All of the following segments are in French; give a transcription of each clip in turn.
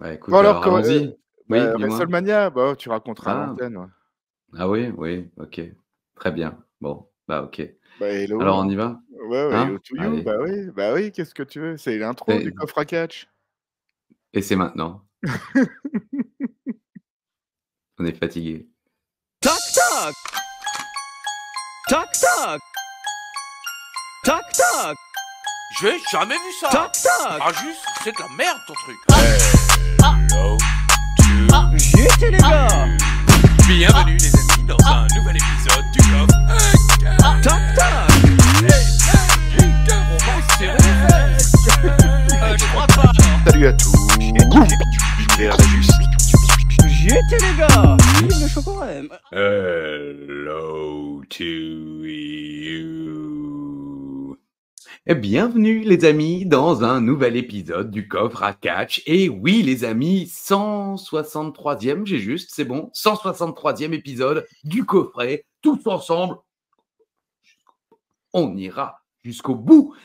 Bah, écoute, alors, WrestleMania, bah, tu raconteras à l'antenne. Ouais. Ah oui, oui, ok. Très bien. Bon, bah ok. Bah, hello. Alors, on y va. Ouais, ouais, hein, to you, bah oui, qu'est-ce que tu veux? C'est l'intro du coffre à catch. Et c'est maintenant. On est fatigué. Toc toc. Toc toc. Toc toc. J'ai jamais vu ça. Toc toc. Ah juste, c'est de la merde ton truc. J'étais les gars. Bienvenue les amis dans un nouvel épisode du coffre. Toc toc. Je crois pas. Salut à tous. J'étais les gars. Le chocolat. Hello to you. Et bienvenue les amis dans un nouvel épisode du coffre à catch. Et oui les amis, 163e, j'ai juste, c'est bon, 163e épisode du coffret. Tous ensemble, on ira jusqu'au bout.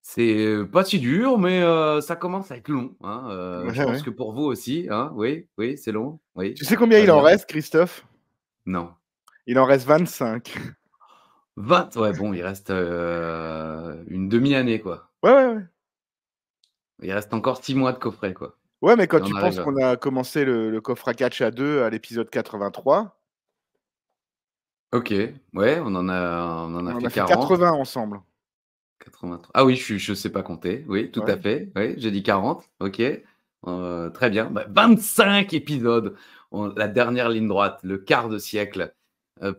C'est pas si dur, mais ça commence à être long. Hein, je pense que pour vous aussi, hein, oui, c'est long. Oui. Tu sais combien il en reste, Christophe? Non. Il en reste 25. 20, ouais, bon, il reste une demi-année, quoi. Ouais. Il reste encore 6 mois de coffret, quoi. Ouais, mais quand tu penses qu'on a commencé le coffre à catch à 2 à l'épisode 83. Ok, ouais, on en a fait 80 ensemble. 83. Ah oui, je ne sais pas compter. Oui, tout à fait. Oui, j'ai dit 40. Ok. Très bien. Bah, 25 épisodes. La dernière ligne droite, le quart de siècle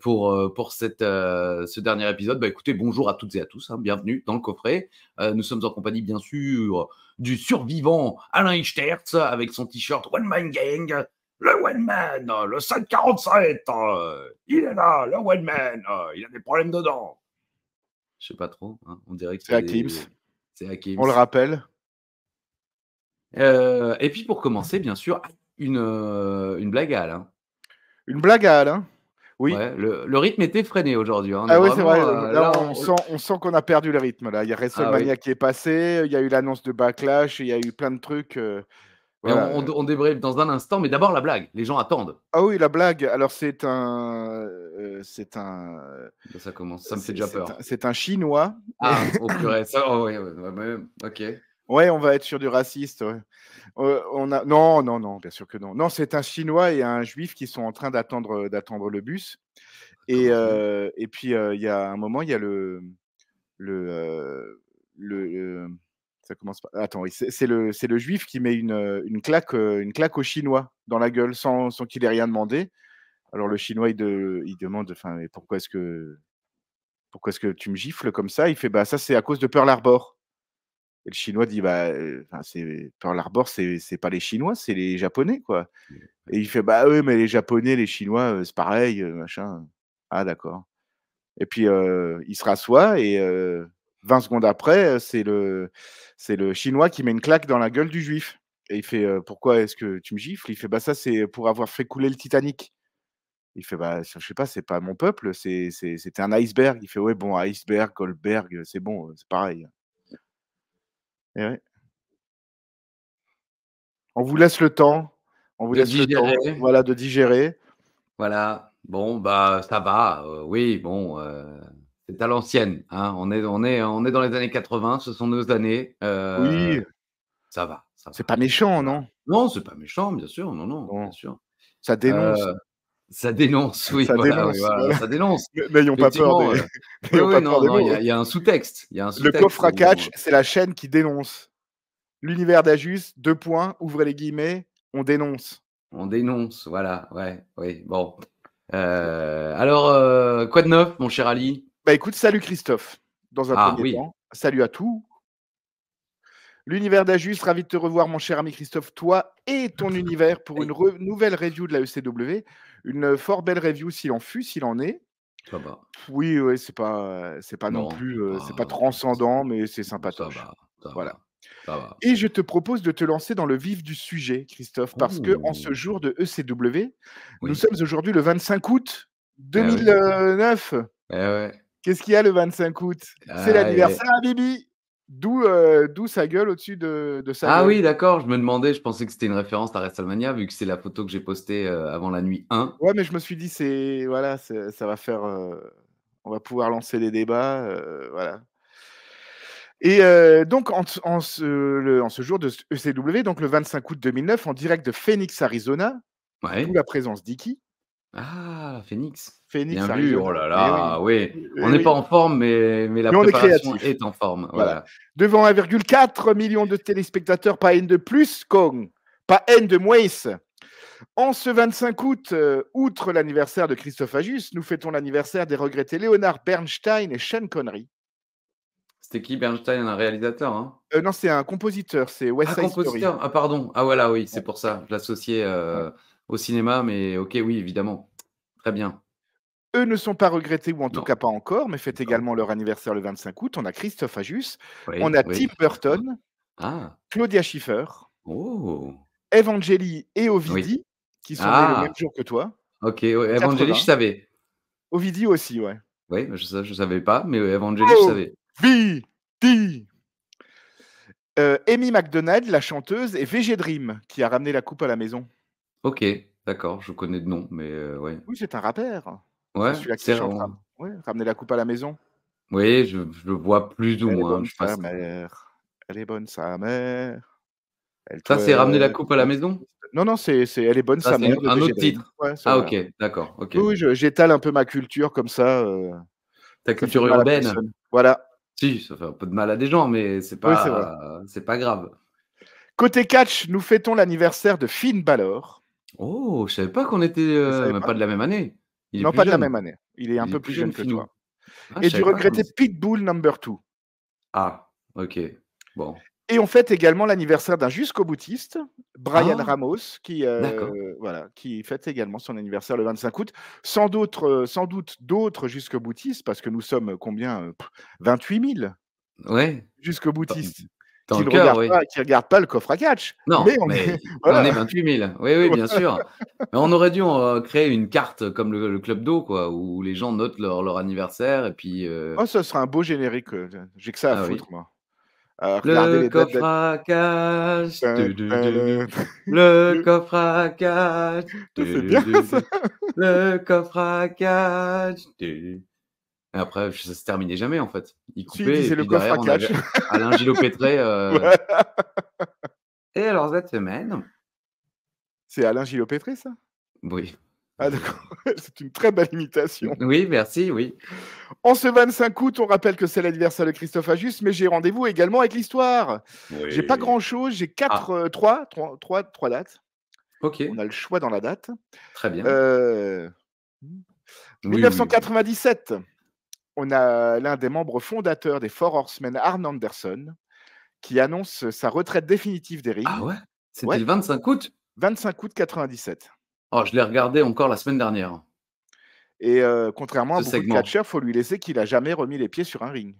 pour ce dernier épisode. Bah, écoutez, bonjour à toutes et à tous. Hein, bienvenue dans le coffret. Nous sommes en compagnie, bien sûr, du survivant Alain Ichtertz avec son t-shirt One Man Gang. Le One Man, le 547. Il est là, le One Man. Il a des problèmes dedans. Je sais pas trop, hein. On dirait que c'est Hakim. On le rappelle. Et puis pour commencer, bien sûr, une blague à Alain. Une blague à Alain. Oui. Ouais, le rythme était freiné aujourd'hui. Hein. Ah oui, c'est vrai. Là, on sent qu'on a perdu le rythme. Là, il y a WrestleMania qui est passé, il y a eu l'annonce de Backlash, il y a eu plein de trucs. Voilà. On débriefe dans un instant, mais d'abord la blague. Les gens attendent. Ah oui, la blague. Alors c'est un. Ça commence. Ça me fait déjà peur. C'est un Chinois. Ah, oh purée. Ça, ok. Ouais, on va être sur du raciste. Ouais. Non, bien sûr que non. Non, c'est un Chinois et un Juif qui sont en train d'attendre le bus. Et puis il y a un moment, il y a ça commence pas. Attends, c'est le Juif qui met une claque au Chinois dans la gueule sans qu'il ait rien demandé. Alors le Chinois il demande, enfin, pourquoi est-ce que tu me gifles comme ça? Il fait, bah ça c'est à cause de Pearl Harbor. Et le Chinois dit, bah c'est Pearl Harbor, c'est pas les Chinois, c'est les Japonais quoi. Et il fait, bah oui mais les Japonais, les Chinois c'est pareil machin. Ah d'accord. Et puis il se rassoit et 20 secondes après, c'est le Chinois qui met une claque dans la gueule du Juif. Et il fait pourquoi est-ce que tu me gifles? Il fait bah ça c'est pour avoir fait couler le Titanic. Il fait bah je sais pas, c'est pas mon peuple, c'était un iceberg. Il fait ouais bon iceberg, Goldberg, c'est bon, c'est pareil. Et ouais. On vous laisse le temps, voilà, de digérer. Voilà. Bon bah ça va, oui bon. C'est à l'ancienne, hein. On est dans les années 80, ce sont nos années. Oui. Ça va. C'est pas méchant, non? Non, c'est pas méchant, bien sûr. Non. Bien sûr. Ça dénonce. Ça dénonce, oui. Ça dénonce. N'ayons pas peur. Il y a un sous-texte. Le coffre à catch, c'est la chaîne qui dénonce. L'univers d'Agius, ouvrez les guillemets, on dénonce. On dénonce, voilà. Ouais, oui. Bon. Alors, quoi de neuf, mon cher Ali? Bah écoute, salut Christophe, dans un premier temps. Salut à tous. L'univers d'Agius, ravi de te revoir mon cher ami Christophe, toi et ton univers pour une nouvelle review de la ECW. Une fort belle review s'il en est. Ça va. Oui, ouais, c'est pas non plus, c'est pas transcendant, mais c'est sympatoche. Ça va. Voilà. Ça va. Et je te propose de te lancer dans le vif du sujet, Christophe, parce que en ce jour de ECW, nous sommes aujourd'hui le 25 août 2009. Eh ouais. Qu'est-ce qu'il y a le 25 août? C'est l'anniversaire à Bibi. D'où sa gueule au-dessus de sa gueule. Ah oui, d'accord, je me demandais, je pensais que c'était une référence à WrestleMania, vu que c'est la photo que j'ai postée avant la nuit 1. Ouais, mais je me suis dit, c'est, voilà, c'est, ça va faire... on va pouvoir lancer des débats, voilà. Et donc, en ce jour de ECW, donc le 25 août 2009, en direct de Phoenix, Arizona, ouais. D'où la présence d'Iki. Ah, Phoenix, bien vu, oh là là, oui. Oui. On n'est pas en forme, mais la préparation est en forme. Voilà. Devant 1,4 million de téléspectateurs, pas N de plus, Kong, pas N de moins. En ce 25 août, outre l'anniversaire de Christophe Agius, nous fêtons l'anniversaire des regrettés Leonhard Bernstein et Sean Connery. C'était qui Bernstein, un réalisateur hein non, c'est un compositeur, c'est West Side Story. Ah, pardon, ah voilà, oui, c'est pour ça, je l'associais... au cinéma, mais ok, oui, évidemment. Très bien. Eux ne sont pas regrettés, ou en tout cas pas encore, mais fêtent également leur anniversaire le 25 août. On a Christophe Agius, on a Tim Burton, Claudia Schiffer, Evangeline et Ovidi, qui sont nés le même jour que toi. Ok, Evangeline, je savais. Ovidi aussi, ouais. Oui, je ne savais pas, mais Evangeline, je savais. Ovidi. Amy McDonald, la chanteuse, et VG Dream, qui a ramené la coupe à la maison. Ok, d'accord, je connais de nom, mais ouais. Oui, c'est un rappeur. Ouais, c'est vrai. Ouais, ramener la coupe à la maison. Oui, je le vois plus ou moins. Elle est bonne, sa mère. Ça, c'est ramener la coupe à la maison ? Non, c'est elle est bonne, sa mère. Un autre titre. Ouais, ah, ok, d'accord. Okay. Oui, j'étale un peu ma culture comme ça. Ta culture urbaine. Voilà. Si, ça fait un peu de mal à des gens, mais c'est pas, c'est pas grave. Côté catch, nous fêtons l'anniversaire de Finn Balor. Oh, je ne savais pas qu'on était même pas de la même année. Il est non, pas jeune. De la même année. Il est un peu plus jeune que toi. Ah, et du regretté Pitbull No. 2. Ah, ok. Bon. Et on fête également l'anniversaire d'un jusqu'au boutiste, Brian Ramos, qui fête également son anniversaire le 25 août. Sans doute d'autres jusqu'au boutistes, parce que nous sommes combien 28 000 jusqu'au boutiste. Qui ne regarde pas le coffre à catch. Non, mais on est 28 000. Oui, bien sûr. Mais on aurait dû créer une carte comme le Club d'eau, quoi, où les gens notent leur anniversaire. Et puis, oh, ça sera un beau générique. J'ai que ça à foutre, moi. Le coffre à catch. Le coffre à catch. C'est bien, ça. Le coffre à catch. Et après, ça ne se terminait jamais, en fait. Il coupait, et puis derrière, on avait Alain Gillot-Pétré. Et alors, cette semaine... C'est Alain Gillot-Pétré, ça ? Oui. Ah, d'accord. C'est une très belle imitation. Oui, merci, oui. En ce 25 août, on rappelle que c'est l'anniversaire de Christophe Agius, mais j'ai rendez-vous également avec l'histoire. Oui. J'ai pas grand-chose, j'ai trois dates. OK. On a le choix dans la date. Très bien. 1997. Oui. On a l'un des membres fondateurs des Four Horsemen, Arn Anderson, qui annonce sa retraite définitive des rings. Ah ouais ? C'était le 25 août ? 25 août 97. Oh, je l'ai regardé encore la semaine dernière. Et contrairement à beaucoup de catcheurs, il faut lui laisser qu'il n'a jamais remis les pieds sur un ring.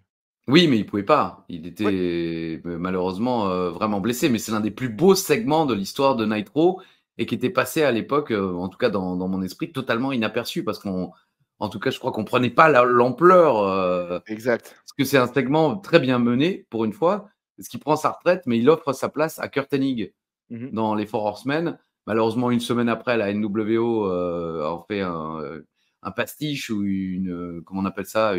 Oui, mais il ne pouvait pas. Il était malheureusement vraiment blessé. Mais c'est l'un des plus beaux segments de l'histoire de Nitro et qui était passé à l'époque, en tout cas dans mon esprit, totalement inaperçu parce qu'on... En tout cas, je crois qu'on ne prenait pas l'ampleur. Exact. Parce que c'est un segment très bien mené, pour une fois, parce qu'il prend sa retraite, mais il offre sa place à Kurt Hennig dans les Four Horsemen. Malheureusement, une semaine après, la NWO en fait un pastiche ou comment on appelle ça,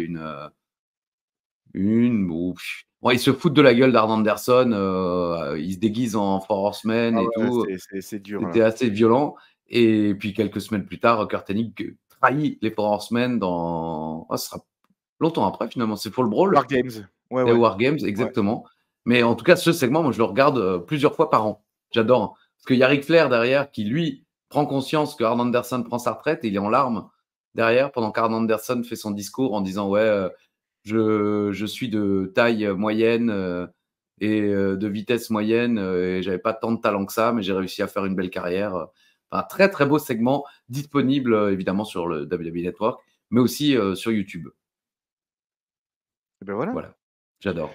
Bon, ils se foutent de la gueule d'Arn Anderson. Ils se déguisent en Four Horsemen tout. C'est dur. C'était assez violent. Et puis, quelques semaines plus tard, Kurt Hennig... trahi les Four Horsemen dans... Oh, ce sera longtemps après, finalement. C'est pour le Brawl. War Games. Les War Games, exactement. Ouais. Mais en tout cas, ce segment, moi, je le regarde plusieurs fois par an. J'adore. Parce qu'il y a Ric Flair derrière qui, lui, prend conscience que Arn Anderson prend sa retraite et il est en larmes derrière pendant qu'Arn Anderson fait son discours en disant « Ouais, je suis de taille moyenne et de vitesse moyenne et j'avais pas tant de talent que ça, mais j'ai réussi à faire une belle carrière. » Un très, très beau segment disponible, évidemment, sur le WWE Network, mais aussi sur YouTube. Et ben voilà. J'adore.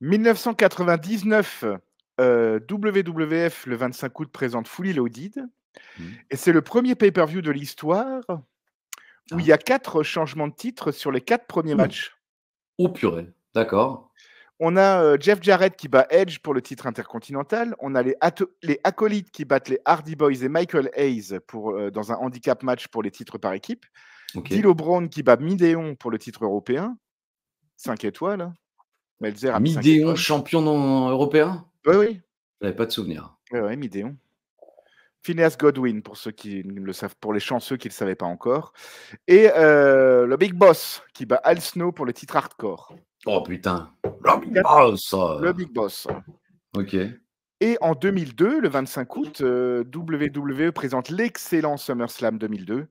1999, WWF, le 25 août, présente Fully Loaded. Et c'est le premier pay-per-view de l'histoire où il y a 4 changements de titre sur les 4 premiers matchs. Oh purée, d'accord. On a Jeff Jarrett qui bat Edge pour le titre intercontinental. On a les acolytes qui battent les Hardy Boys et Michael Hayes dans un handicap match pour les titres par équipe. Okay. D'Lo Brown qui bat Midéon pour le titre européen. 5 étoiles. Melzer Midéon, champion non européen? Oui, oui. Je n'avais pas de souvenir. Oui, oui, Midéon. Phineas Godwin, pour ceux qui le savent, pour les chanceux qui ne le savaient pas encore. Et le Big Boss qui bat Al Snow pour le titre hardcore. Oh putain, le Big Boss. Le Big Boss. Ok. Et en 2002, le 25 août, WWE présente l'excellent SummerSlam 2002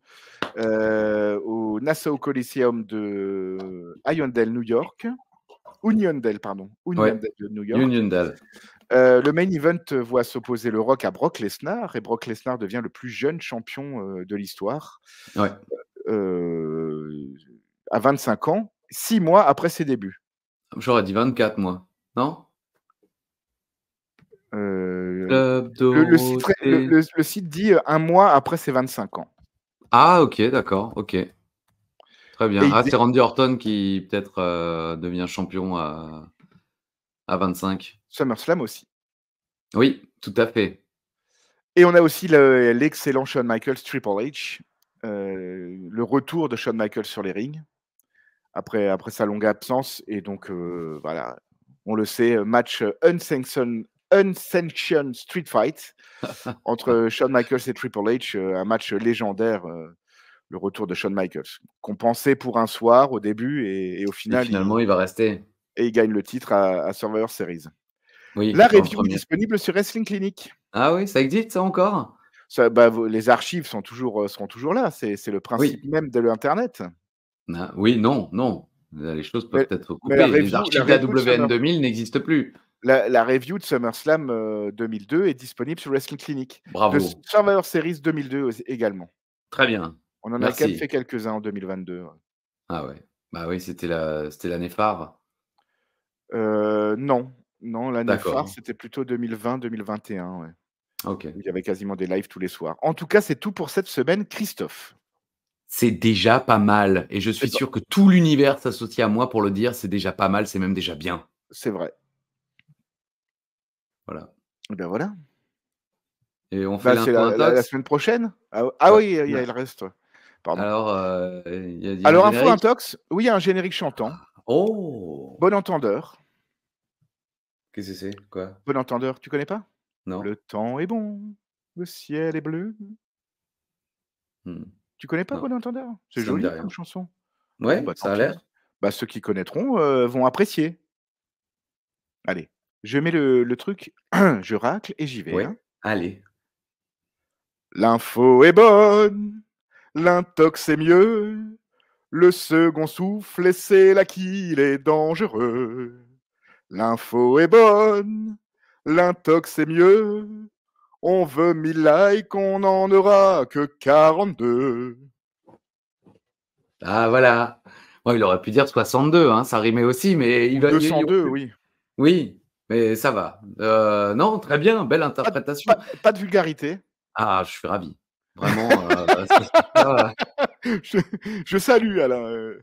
au Nassau Coliseum de Uniondale, New York. Uniondale, pardon. Uniondale, ouais. De New York. Uniondale. Le main event voit s'opposer le Rock à Brock Lesnar, et Brock Lesnar devient le plus jeune champion de l'histoire, ouais. À 25 ans, 6 mois après ses débuts. J'aurais dit 24 mois, non? Le site dit un mois après ses 25 ans. Ah, ok, d'accord, ok. Très bien. Et ah, c'est Randy Orton qui peut-être devient champion à 25. SummerSlam aussi. Oui, tout à fait. Et on a aussi l'excellent Shawn Michaels, Triple H. Le retour de Shawn Michaels sur les rings après sa longue absence. Et donc, voilà, on le sait, match unsanctioned street fight entre Shawn Michaels et Triple H. Un match légendaire, le retour de Shawn Michaels, qu'on pensait pour un soir au début et au final. Et finalement, il va rester. Et il gagne le titre à Survivor Series. Oui, la review est disponible sur Wrestling Clinic. Ah oui, ça existe ça encore? Ça, bah, les archives seront toujours là. C'est le principe, oui, même de l'Internet. Ah, oui, non, non. Les choses peuvent être coupées. Les archives de la WN 2000 n'existent plus. La review de SummerSlam 2002 est disponible sur Wrestling Clinic. Bravo. De Survivor Series 2002 également. Très bien. On en a fait quelques-uns en 2022. Ah ouais. Bah oui, c'était l'année phare. Non. Non, l'année phare, c'était plutôt 2020-2021. Ouais. Okay. Il y avait quasiment des lives tous les soirs. En tout cas, c'est tout pour cette semaine, Christophe. C'est déjà pas mal. Et je suis sûr que tout l'univers s'associe à moi pour le dire. C'est déjà pas mal, c'est même déjà bien. C'est vrai. Voilà. Et bien voilà. Et on fait la semaine prochaine. Ah oui, il y a le reste. Pardon. Alors, alors info intox, oui, il y a un générique chantant. Oh. Bon entendeur. Qu'est-ce que c'est? Quoi? Bon entendeur, tu connais pas? Non. Le temps est bon, le ciel est bleu. Tu connais pas? Non. Bon entendeur? C'est joli comme chanson. Ouais, bon, bah, ça a l'air. Bah, ceux qui connaîtront vont apprécier. Allez, je mets le truc, je racle et j'y vais. Ouais. Hein. Allez. L'info est bonne, l'intox est mieux, le second souffle, laissez-la qu'il est dangereux. L'info est bonne, l'intox est mieux, on veut 1000 likes, on n'en aura que 42. Ah voilà, bon, il aurait pu dire 62, hein, ça rimait aussi, mais il va... 202, oui. Oui, mais ça va. Non, très bien, belle interprétation. Pas de vulgarité. Ah, je suis ravi. Vraiment. Je salue Alain.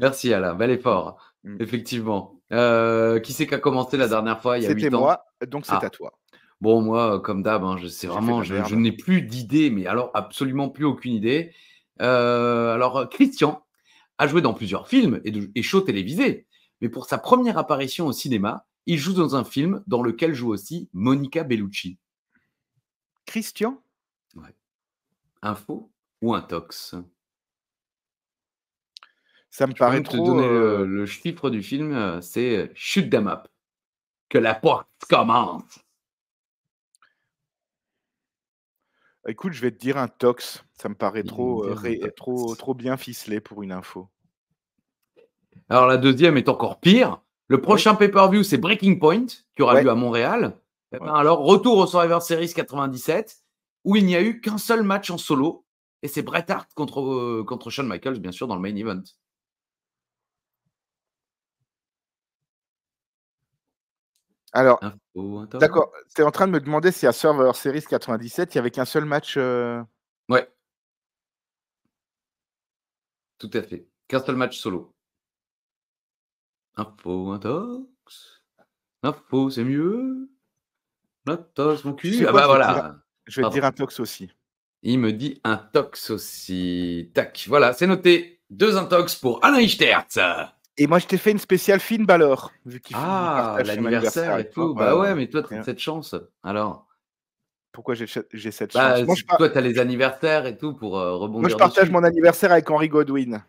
Merci Alain, bel effort. Effectivement. Qui c'est qui a commenté la dernière fois? Il y a 8 ans. C'était moi, donc c'est à toi. Bon, moi, comme d'hab, hein, je n'ai plus d'idée, mais alors absolument plus aucune idée. Alors, Christian a joué dans plusieurs films et shows télévisés, mais pour sa première apparition au cinéma, il joue dans un film dans lequel joue aussi Monica Bellucci. Christian? Ouais. Info ou intox? Ça me paraît trop... te donner le chiffre du film, c'est « Shoot them up ». Que la porte commence. Écoute, je vais te dire un tox. Ça me paraît trop bien ficelé pour une info. Alors, la deuxième est encore pire. Le prochain pay-per-view, c'est Breaking Point, qui aura lieu à Montréal. Eh ben, alors, retour au Survivor Series 97, où il n'y a eu qu'un seul match en solo. Et c'est Bret Hart contre Shawn Michaels, bien sûr, dans le main event. Alors, d'accord, tu es en train de me demander si à Survivor Series 97, il n'y avait qu'un seul match. Ouais. Tout à fait. Qu'un seul match solo. Info, intox. L'info, c'est mieux. Tox, mon cul. Ah bah voilà. Je vais te dire un tox aussi. Il me dit un tox aussi. Tac, voilà, c'est noté. 2 intox pour Alain Ichtertz. Et moi, je t'ai fait une spéciale Finn Balor. Ah, l'anniversaire et tout. Bah ouais, mais toi, tu as cette chance. Alors. Pourquoi j'ai cette chance? Moi, toi, tu as les anniversaires et tout pour rebondir. Moi, je partage dessus. Mon anniversaire avec Henry Godwin.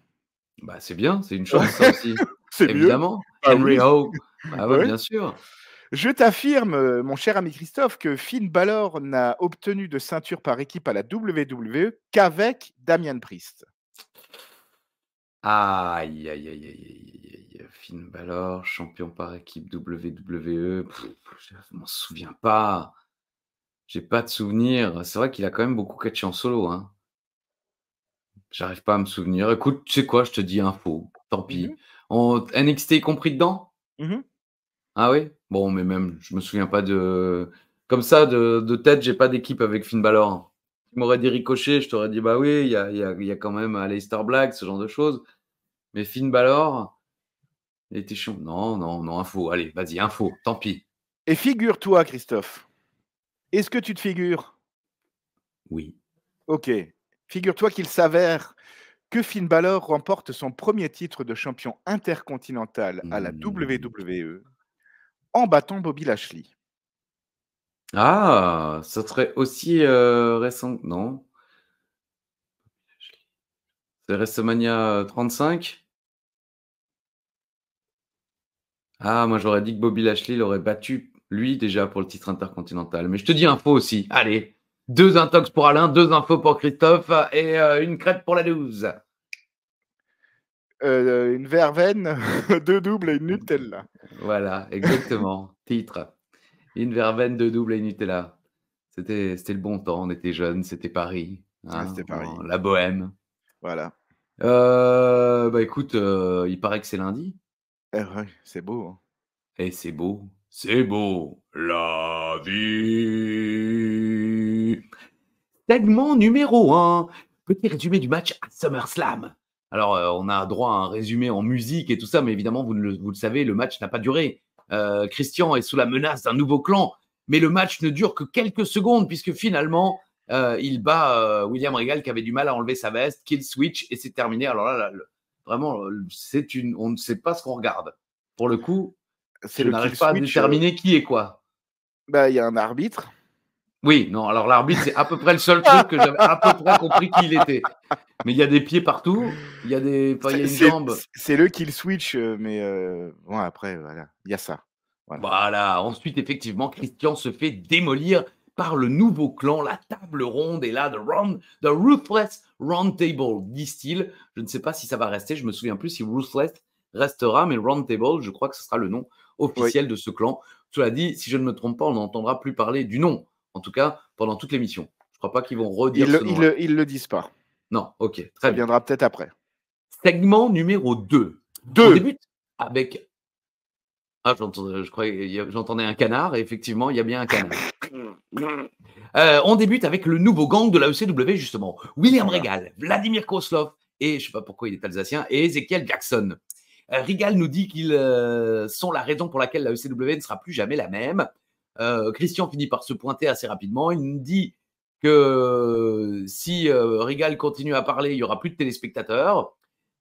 Bah, c'est bien, c'est une chance, ça aussi. C'est évidemment. Henry Ho. Bah ouais, bien sûr. Je t'affirme, mon cher ami Christophe, que Finn Balor n'a obtenu de ceinture par équipe à la WWE qu'avec Damian Priest. Aïe, aïe, aïe, aïe, aïe. Finn Balor, champion par équipe WWE. Je ne m'en souviens pas. J'ai pas de souvenir. C'est vrai qu'il a quand même beaucoup catché en solo. Hein. J'arrive pas à me souvenir. Écoute, tu sais quoi, je te dis info. Tant pis. NXT y compris dedans? Ah oui? Bon, mais même, je me souviens pas de... Comme ça, de tête, j'ai pas d'équipe avec Finn Balor. Tu m'aurais dit Ricochet, je t'aurais dit, bah oui, il y a quand même Aleister Black, ce genre de choses. Mais Finn Balor, il était chiant. Non, non, non, info. Allez, vas-y, info, tant pis. Et figure-toi, Christophe. Est-ce que tu te figures? Oui. Ok. Figure-toi qu'il s'avère que Finn Balor remporte son premier titre de champion intercontinental à la WWE en battant Bobby Lashley. Ah, ça serait aussi récent. Non. C'est WrestleMania 35. Ah, moi j'aurais dit que Bobby Lashley l'aurait battu. Lui, déjà, pour le titre intercontinental. Mais je te dis info aussi. Allez, 2 intox pour Alain, 2 infos pour Christophe et une crête pour la 12. Une verveine, 2 doubles et une Nutella. Voilà, exactement. Titre. Une verveine, 2 doubles et une Nutella. C'était le bon temps. On était jeunes. C'était Paris. Hein, c'était Paris. La bohème. Voilà. Bah écoute, il paraît que c'est lundi. Ouais, c'est beau. Hein. Et c'est beau. C'est beau, la vie. Segment numéro 1. Petit résumé du match à SummerSlam. Alors, on a droit à un résumé en musique et tout ça, mais évidemment, vous le savez, le match n'a pas duré. Christian est sous la menace d'un nouveau clan, mais le match ne dure que quelques secondes, puisque finalement, il bat William Regal, qui avait du mal à enlever sa veste, kill switch, et c'est terminé. Alors là, vraiment, on ne sait pas ce qu'on regarde. Pour le coup... Je n'arrive pas à déterminer qui est quoi. Bah, il y a un arbitre. Oui, non, alors l'arbitre, c'est à peu près le seul truc que j'avais à peu près compris qui il était. Mais il y a des pieds partout, il y a des jambes. C'est le kill switch, mais bon, après, voilà, il y a ça. Voilà. Voilà, ensuite, effectivement, Christian se fait démolir par le nouveau clan, la table ronde, et là, the Ruthless Round Table, disent-ils. Je ne sais pas si ça va rester, je ne me souviens plus si Ruthless restera, mais Round Table, je crois que ce sera le nom officiel de ce clan. Cela dit, si je ne me trompe pas, on n'entendra plus parler du nom, en tout cas pendant toute l'émission. Je ne crois pas qu'ils vont redire ce nom. Ils ne le disent pas. Non, ok, très bien. Ça viendra peut-être après. Segment numéro 2. On débute avec... Ah, j'entendais un canard, et effectivement, il y a bien un canard. On débute avec le nouveau gang de la ECW, justement. William Regal, Vladimir Kozlov, et je ne sais pas pourquoi il est alsacien, et Ezekiel Jackson. Regal nous dit qu'ils sont la raison pour laquelle la ECW ne sera plus jamais la même. Christian finit par se pointer assez rapidement. Il nous dit que si Regal continue à parler, il n'y aura plus de téléspectateurs.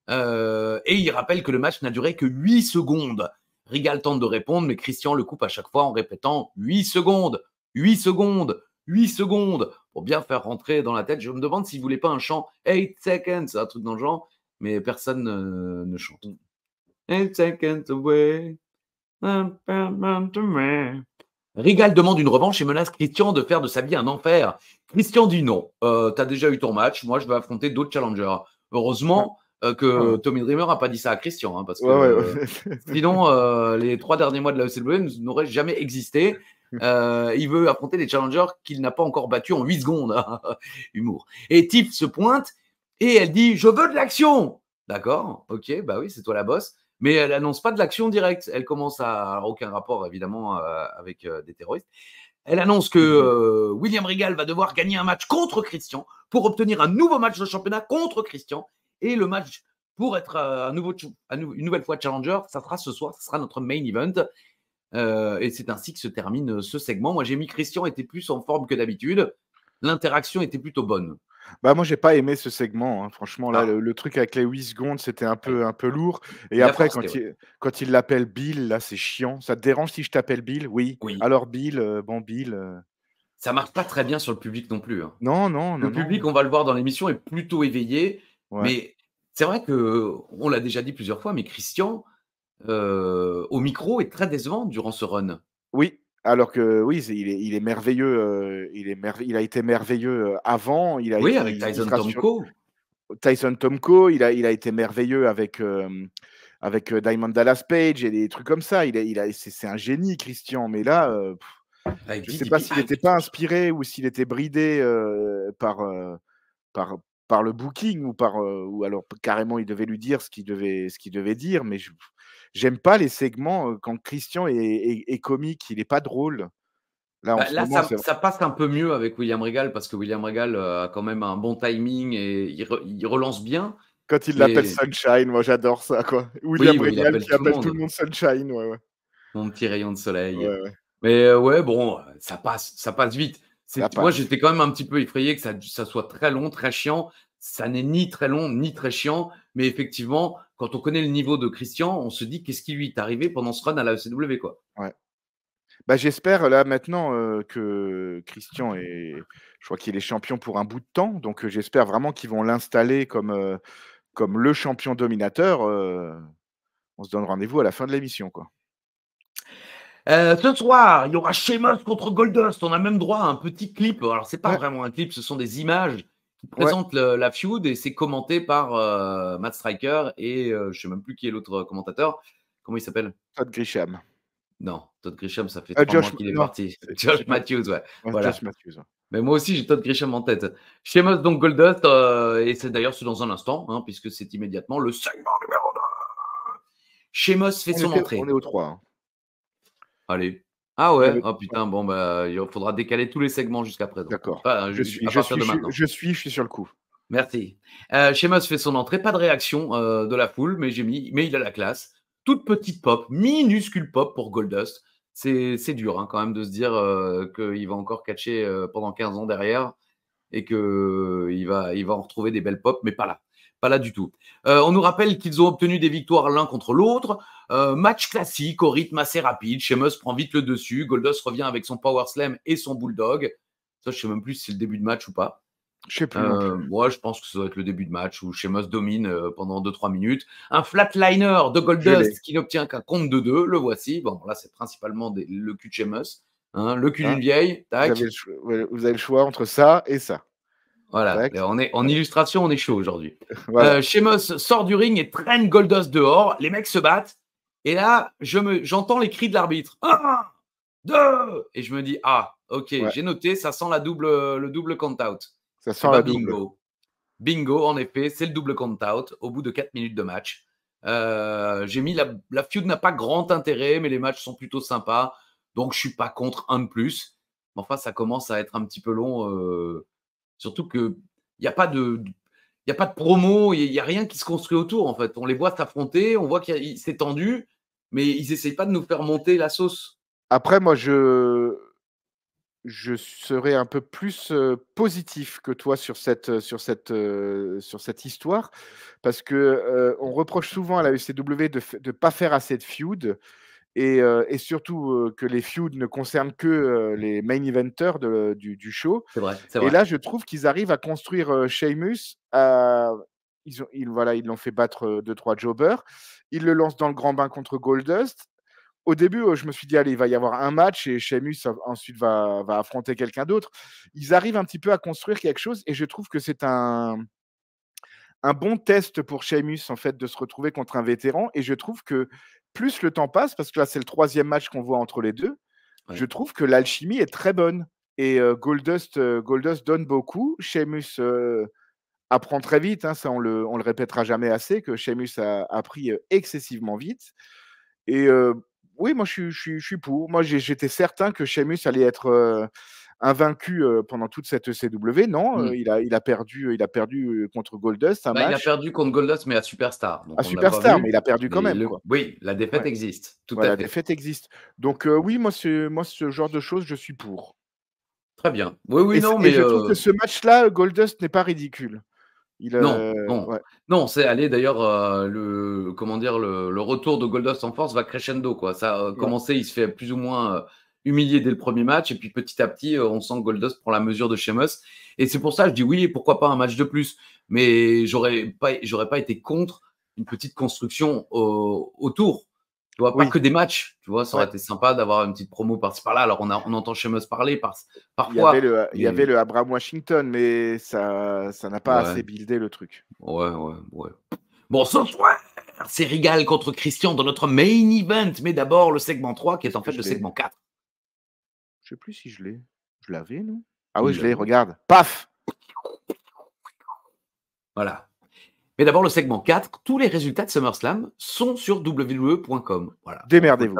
Et il rappelle que le match n'a duré que 8 secondes. Regal tente de répondre, mais Christian le coupe à chaque fois en répétant 8 secondes, 8 secondes, 8 secondes. Pour bien faire rentrer dans la tête, je me demande s'il ne voulait pas un chant 8 seconds, un truc dans le genre, mais personne ne chante. Regal demande une revanche et menace Christian de faire de sa vie un enfer. Christian dit non, t'as déjà eu ton match, moi je vais affronter d'autres challengers. Heureusement que Tommy Dreamer n'a pas dit ça à Christian, hein, parce que sinon les 3 derniers mois de la ECW n'auraient jamais existé. Il veut affronter des challengers qu'il n'a pas encore battus en 8 secondes. Humour. Et Tiff se pointe et elle dit « Je veux de l'action !» D'accord, ok, bah oui, c'est toi la boss. Mais elle n'annonce pas de l'action directe. Elle commence à... Alors, aucun rapport, évidemment, avec des terroristes. Elle annonce que William Regal va devoir gagner un match contre Christian pour obtenir un nouveau match de championnat contre Christian. Et le match pour être une nouvelle fois challenger, ça sera ce soir, ça sera notre main event. Et c'est ainsi que se termine ce segment. Moi, j'ai mis Christian était plus en forme que d'habitude. L'interaction était plutôt bonne. Bah moi, j'ai pas aimé ce segment. Hein. Franchement, là, le truc avec les 8 secondes, c'était un peu lourd. Et après, quand il l'appelle Bill, là, c'est chiant. Ça te dérange si je t'appelle Bill? Oui. Alors Bill, bon Bill. Ça marche pas très bien sur le public non plus. Hein. Non. Le public, on va le voir dans l'émission, est plutôt éveillé. Ouais. Mais c'est vrai que on l'a déjà dit plusieurs fois, mais Christian au micro est très décevant durant ce run. Oui. Alors que oui, il est merveilleux. Il a été merveilleux avant. Avec Tyson Tomko. Il a été merveilleux avec Diamond Dallas Page et des trucs comme ça. C'est un génie, Christian. Mais là, je ne sais pas s'il n'était pas inspiré ou s'il était bridé par le booking ou alors carrément il devait lui dire ce qu'il devait dire. Mais j'aime pas les segments quand Christian est comique, il n'est pas drôle. Là, ça passe un peu mieux avec William Regal parce que William Regal a quand même un bon timing et il relance bien. Quand il l'appelle Sunshine, moi j'adore ça. William Regal qui appelle tout le monde Sunshine. Ouais. Mon petit rayon de soleil. Ouais. Mais ouais, bon, ça passe vite. Moi, j'étais quand même un petit peu effrayé que ça soit très long, très chiant. Ça n'est ni très long, ni très chiant. Mais effectivement, quand on connaît le niveau de Christian, on se dit qu'est-ce qui lui est arrivé pendant ce run à la ECW, quoi. Ouais. Bah, j'espère là maintenant que Christian est, je crois qu'il est champion pour un bout de temps. Donc j'espère vraiment qu'ils vont l'installer comme le champion dominateur. On se donne rendez-vous à la fin de l'émission, quoi. Ce soir, il y aura Sheamus contre Goldust. On a même droit à un petit clip. Alors, ce n'est pas vraiment un clip, ce sont des images qui présentent la feud et c'est commenté par Matt Striker et je ne sais même plus qui est l'autre commentateur. Comment il s'appelle? Todd Grisham. Non, Todd Grisham, ça fait 3 mois qu'il est parti. Josh Matthews, voilà. Josh Matthews, ouais. Mais moi aussi, j'ai Todd Grisham en tête. Sheamus, donc Goldust, et c'est d'ailleurs dans un instant, hein, puisque c'est immédiatement le segment numéro 2. Sheamus fait son entrée. On est au 3. Hein. Allez. Ah ouais. Ah putain, bon, bah, il faudra décaler tous les segments jusqu'à présent. D'accord. Enfin, je suis sur le coup. Merci. Sheamus fait son entrée. Pas de réaction de la foule, mais j'ai mis. Mais il a la classe. Toute petite pop, minuscule pop pour Goldust. C'est dur hein, quand même de se dire qu'il va encore catcher pendant 15 ans derrière et qu'il va en retrouver des belles pop, mais pas là. Pas là du tout. On nous rappelle qu'ils ont obtenu des victoires l'un contre l'autre. Match classique au rythme assez rapide. Sheamus prend vite le dessus. Goldust revient avec son Power Slam et son Bulldog. Ça, je ne sais même plus si c'est le début de match ou pas. Je ne sais plus. Moi, je pense que ça doit être le début de match où Sheamus domine pendant 2-3 minutes. Un flatliner de Goldust qui n'obtient qu'un compte de 2. Le voici. Bon, là, c'est principalement le cul de Sheamus. Hein, le cul d'une vieille. Tac. Vous avez le choix entre ça et ça. Voilà, on est en illustration, on est chaud aujourd'hui. Voilà. Sheamus sort du ring et traîne Goldust dehors. Les mecs se battent. Et là, j'entends les cris de l'arbitre. 1, 2. Et je me dis, ok, j'ai noté, ça sent le double count-out. Ça sent la double. Bingo, en effet, c'est le double count-out au bout de 4 minutes de match. J'ai mis la feud n'a pas grand intérêt, mais les matchs sont plutôt sympas. Donc, je ne suis pas contre un de plus. Mais enfin, ça commence à être un petit peu long. Surtout qu'il n'y a pas de promo, il n'y a rien qui se construit autour, en fait. On les voit s'affronter, on voit qu'il s'est tendu, mais ils n'essayent pas de nous faire monter la sauce. Après, moi, je serais un peu plus positif que toi sur cette histoire, parce qu'on reproche souvent à la ECW de ne pas faire assez de feud. Et surtout que les feuds ne concernent que les main eventers du show. C'est vrai, c'est vrai. Et là, je trouve qu'ils arrivent à construire Sheamus. Ils l'ont fait battre 2-3 jobbers. Ils le lancent dans le grand bain contre Goldust. Au début, je me suis dit, allez, il va y avoir un match et Sheamus ensuite va affronter quelqu'un d'autre. Ils arrivent un petit peu à construire quelque chose et je trouve que c'est un bon test pour Sheamus, en fait, de se retrouver contre un vétéran. Et je trouve que plus le temps passe, parce que là, c'est le 3e match qu'on voit entre les deux, je trouve que l'alchimie est très bonne. Et Goldust donne beaucoup. Sheamus apprend très vite. Hein, ça, on le répétera jamais assez, que Sheamus a appris excessivement vite. Et oui, moi, je suis pour. Moi, j'étais certain que Sheamus allait être invaincu pendant toute cette ECW. Non, il a perdu contre Goldust. Il a perdu contre Goldust, mais à Superstar. Donc à Superstar, mais il a perdu quand même. Quoi. Oui, la défaite existe. Tout à fait. La défaite existe. Donc oui, moi, ce genre de choses, je suis pour. Très bien. Oui, oui, mais je trouve que ce match-là, Goldust n'est pas ridicule. Non, c'est allé d'ailleurs, le retour de Goldust en force va crescendo, quoi. Ça a commencé, il se fait plus ou moins humilié dès le premier match, et puis petit à petit, on sent que Goldust prend la mesure de Sheamus. Et c'est pour ça que je dis oui, pourquoi pas un match de plus, mais j'aurais pas été contre une petite construction autour. Tu vois, pas que des matchs, tu vois, ça aurait été sympa d'avoir une petite promo par-ci par-là. Alors on entend Sheamus parler parfois. Il y avait le Abraham Washington, mais ça n'a pas assez buildé le truc. Ouais. Bon, ce soir, c'est Regal contre Christian dans notre main event, mais d'abord le segment 3 qui est en fait le segment 4. Je sais plus si je l'ai. Je l'avais, non? Ah oui, je l'ai, regarde. Paf! Voilà. Mais d'abord, le segment 4, tous les résultats de SummerSlam sont sur WWE.com. Voilà. Démerdez-vous.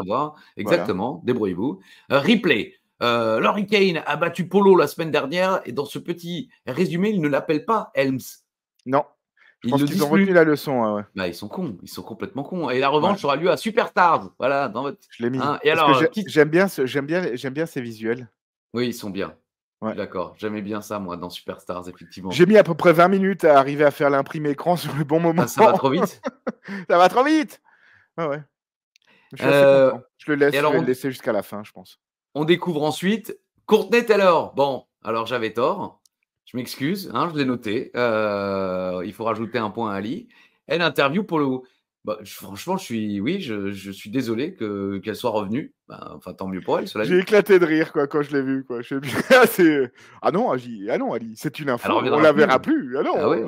Exactement, débrouillez-vous. Replay. Hurricane a battu Polo la semaine dernière et dans ce petit résumé, ils ne l'appellent pas Helms. Non. Je pense qu'ils ont retenu la leçon. Hein, ouais. Bah, ils sont cons, ils sont complètement cons. Et la revanche aura lieu à Superstars. Voilà, dans votre... Je l'ai mis. Hein, et alors, j'aime bien ces visuels. Oui, ils sont bien. Ouais. D'accord, j'aimais bien ça, moi, dans Superstars, effectivement. J'ai mis à peu près 20 minutes à arriver à faire l'imprimé écran sur le bon moment. Ça va trop vite. Ça va trop vite. Ouais. Je vais le laisser jusqu'à la fin, je pense. On découvre ensuite Courtney Taylor. Bon, alors j'avais tort. Je m'excuse, je l'ai noté. Il faut rajouter un point à Ali. Elle interview pour le... Bah, franchement, je suis désolé qu'elle soit revenue. Bah, enfin, tant mieux pour elle. J'ai éclaté de rire quand je l'ai vue. Ah non, Ali, c'est une info. On la verra plus. Ah non. Ah ouais.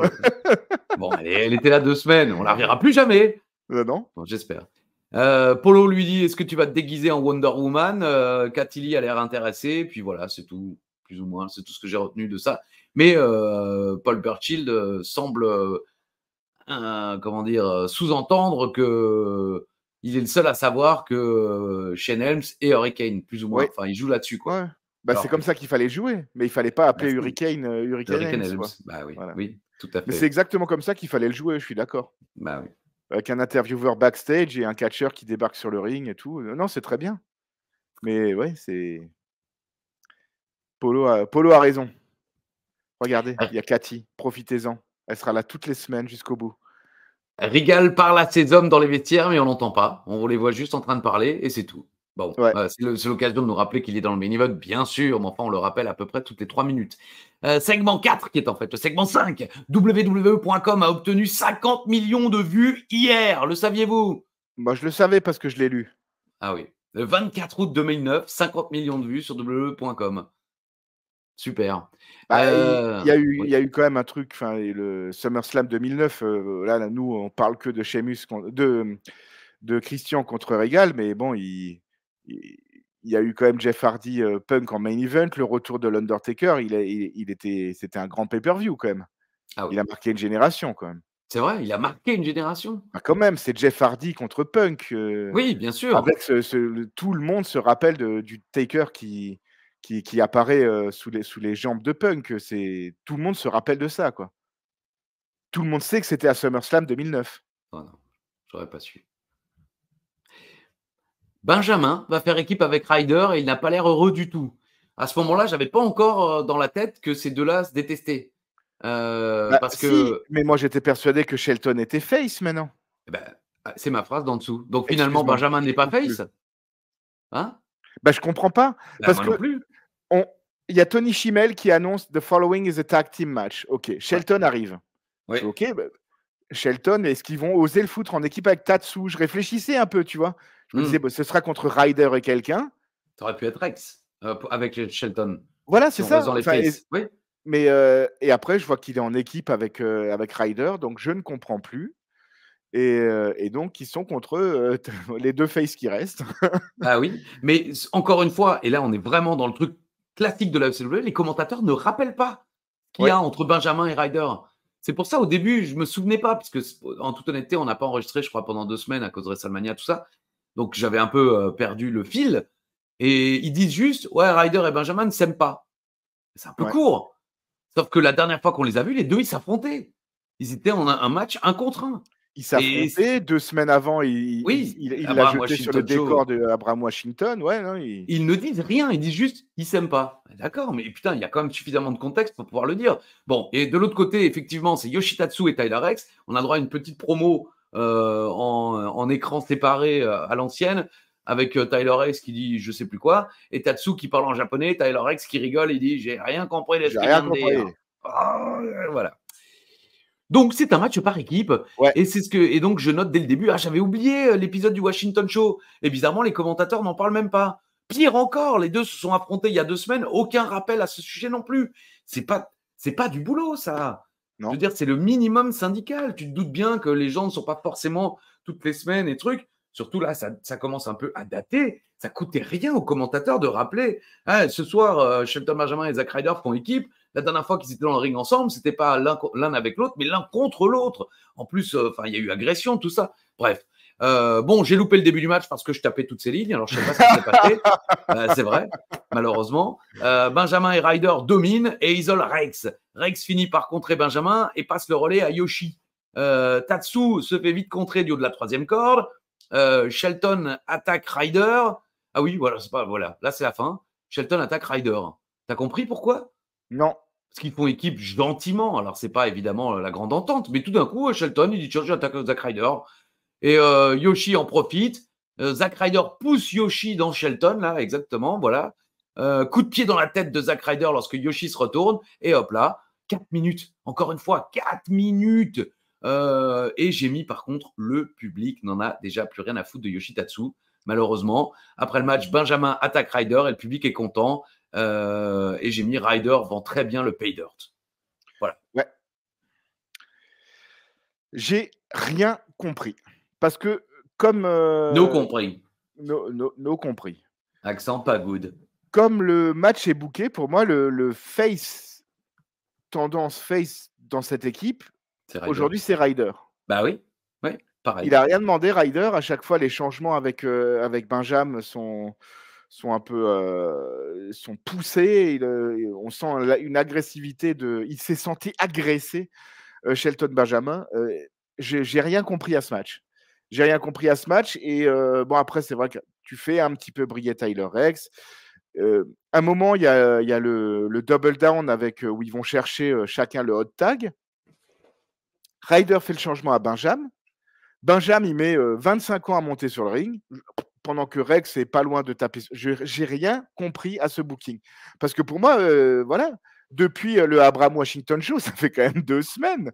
Bon, elle était là 2 semaines. On la verra plus jamais. Non. Bon, j'espère. Polo lui dit, est-ce que tu vas te déguiser en Wonder Woman? Kathleen a l'air intéressée. Puis voilà, c'est tout, plus ou moins. C'est tout ce que j'ai retenu de ça. Mais Paul Burchill semble... sous-entendre que il est le seul à savoir que Shane Helms et Hurricane, plus ou moins, enfin, ils jouent là-dessus, quoi. Ouais. Bah, c'est comme ça qu'il fallait jouer, mais il fallait pas appeler Hurricane Helms, quoi. Bah oui, voilà. Oui, tout à fait. Mais c'est exactement comme ça qu'il fallait le jouer, je suis d'accord. Bah oui. Avec un intervieweur backstage et un catcheur qui débarque sur le ring et tout. Non, c'est très bien. Mais ouais, c'est... Polo a raison. Regardez, il y a Cathy, profitez-en. Elle sera là toutes les semaines jusqu'au bout. Regal parle à ses hommes dans les vestiaires, mais on n'entend pas. On les voit juste en train de parler et c'est tout. Bon, c'est l'occasion de nous rappeler qu'il est dans le main event, bien sûr, mais enfin, on le rappelle à peu près toutes les 3 minutes. Segment 4, qui est en fait le segment 5. WWE.com a obtenu 50 millions de vues hier. Le saviez-vous? Moi, je le savais parce que je l'ai lu. Ah oui. Le 24 août 2009, 50 millions de vues sur WWE.com. Super. Bah, il y a eu quand même un truc, le SummerSlam 2009, là, nous, on parle que de Sheamus, de Christian contre Regal, mais bon, il y a eu quand même Jeff Hardy Punk en main event, le retour de l'Undertaker, c'était un grand pay-per-view quand même. Ah oui. Il a marqué une génération quand même. C'est vrai, il a marqué une génération. Ah, quand même, c'est Jeff Hardy contre Punk. Oui, bien sûr. En fait, tout le monde se rappelle du Taker qui apparaît sous les jambes de Punk. Tout le monde se rappelle de ça, quoi. Tout le monde sait que c'était à SummerSlam 2009. Oh non, j'aurais pas su. Benjamin va faire équipe avec Ryder et il n'a pas l'air heureux du tout. À ce moment-là, j'avais pas encore dans la tête que ces deux-là se détestaient. Mais moi, j'étais persuadé que Shelton était face maintenant. Ben, c'est ma phrase d'en dessous. Donc finalement, Benjamin n'est pas face. Hein? Bah, je comprends pas. Parce que il y a Tony Schimmel qui annonce The following is a tag team match. Ok, Shelton arrive. Oui. Ok, bah, Shelton, est-ce qu'ils vont oser le foutre en équipe avec Tatsu? Je réfléchissais un peu, tu vois. Je me disais, bah, ce sera contre Ryder et quelqu'un. Ça aurait pu être Rex avec Shelton. Voilà, c'est ça. Mais après, je vois qu'il est en équipe avec Ryder, donc je ne comprends plus. Et donc, ils sont contre eux, les deux faces qui restent. Ah oui, mais encore une fois, et là, on est vraiment dans le truc classique de la WWE, les commentateurs ne rappellent pas qu'il y a entre Benjamin et Ryder. C'est pour ça, au début, je ne me souvenais pas, parce que, en toute honnêteté, on n'a pas enregistré, je crois, pendant 2 semaines à cause de WrestleMania, tout ça. Donc, j'avais un peu perdu le fil. Et ils disent juste, ouais, Ryder et Benjamin ne s'aiment pas. C'est un peu court. Sauf que la dernière fois qu'on les a vus, les deux, ils s'affrontaient. Ils étaient en un match 1 contre 1. Ils s'affrontaient. 2 semaines avant, il l'a jeté Washington sur le décor d'Abraham Washington. Ouais, non, ils ne disent rien. Ils disent juste ils ne s'aiment pas. D'accord, mais putain, il y a quand même suffisamment de contexte pour pouvoir le dire. Bon, et de l'autre côté, effectivement, c'est Yoshitatsu et Tyler Reks. On a droit à une petite promo en écran séparé à l'ancienne, avec Tyler Reks qui dit je sais plus quoi, et Tatsu qui parle en japonais, Tyler Reks qui rigole, il dit j'ai rien compris de ce qu'il vient de dire. Voilà. Donc c'est un match par équipe, et c'est ce que donc je note dès le début, j'avais oublié l'épisode du Washington Show, et bizarrement les commentateurs n'en parlent même pas. Pire encore, les deux se sont affrontés il y a 2 semaines, aucun rappel à ce sujet non plus. C'est pas du boulot ça. Non. Je veux dire, c'est le minimum syndical. Tu te doutes bien que les gens ne sont pas forcément toutes les semaines et trucs. Surtout là, ça commence un peu à dater. Ça ne coûtait rien aux commentateurs de rappeler ce soir, Shelton Benjamin et Zack Ryder font équipe. La dernière fois qu'ils étaient dans le ring ensemble, ce n'était pas l'un avec l'autre, mais l'un contre l'autre. En plus, il y a eu agression, tout ça. Bref. Bon, j'ai loupé le début du match parce que je tapais toutes ces lignes. Alors, je ne sais pas ce qui s'est passé. C'est vrai, malheureusement. Benjamin et Ryder dominent et isolent Reks. Reks finit par contrer Benjamin et passe le relais à Yoshi. Tatsu se fait vite contrer du haut de la 3e corde. Shelton attaque Ryder. Ah oui, voilà, c'est pas, voilà. Là, c'est la fin. Shelton attaque Ryder. T'as compris pourquoi? Non. Parce qu'ils font équipe gentiment. Alors, c'est pas évidemment la grande entente, mais tout d'un coup, Shelton, il dit tiens, j'attaque Zack Ryder. Et Yoshi en profite. Zack Ryder pousse Yoshi dans Shelton, là, exactement, voilà. Coup de pied dans la tête de Zack Ryder lorsque Yoshi se retourne. Et hop là, 4 minutes. Encore une fois, 4 minutes. Et j'ai mis, par contre, le public n'en a déjà plus rien à foutre de Yoshitatsu, malheureusement. Après le match, Benjamin attaque Ryder et le public est content. Et j'ai mis Ryder vend très bien le pay dirt. Voilà. Ouais. J'ai rien compris. Parce que, comme. No compris. No compris. Accent pas good. Comme le match est booké, pour moi, le face, tendance face dans cette équipe, aujourd'hui, c'est Ryder. Bah oui, ouais, pareil. Il n'a rien demandé, Ryder. À chaque fois, les changements avec Benjamin sont un peu sont poussés. On sent une agressivité. Il s'est senti agressé, Shelton Benjamin. J'ai rien compris à ce match. J'ai rien compris à ce match. Et bon, après, c'est vrai que tu fais un petit peu briller Tyler Reks. À un moment, il y a le double down où ils vont chercher chacun le hot tag. Ryder fait le changement à Benjamin. Benjamin, il met 25 ans à monter sur le ring, pendant que Reks est pas loin de taper. J'ai rien compris à ce booking. Parce que pour moi, voilà, depuis le Abraham Washington Show, ça fait quand même 2 semaines.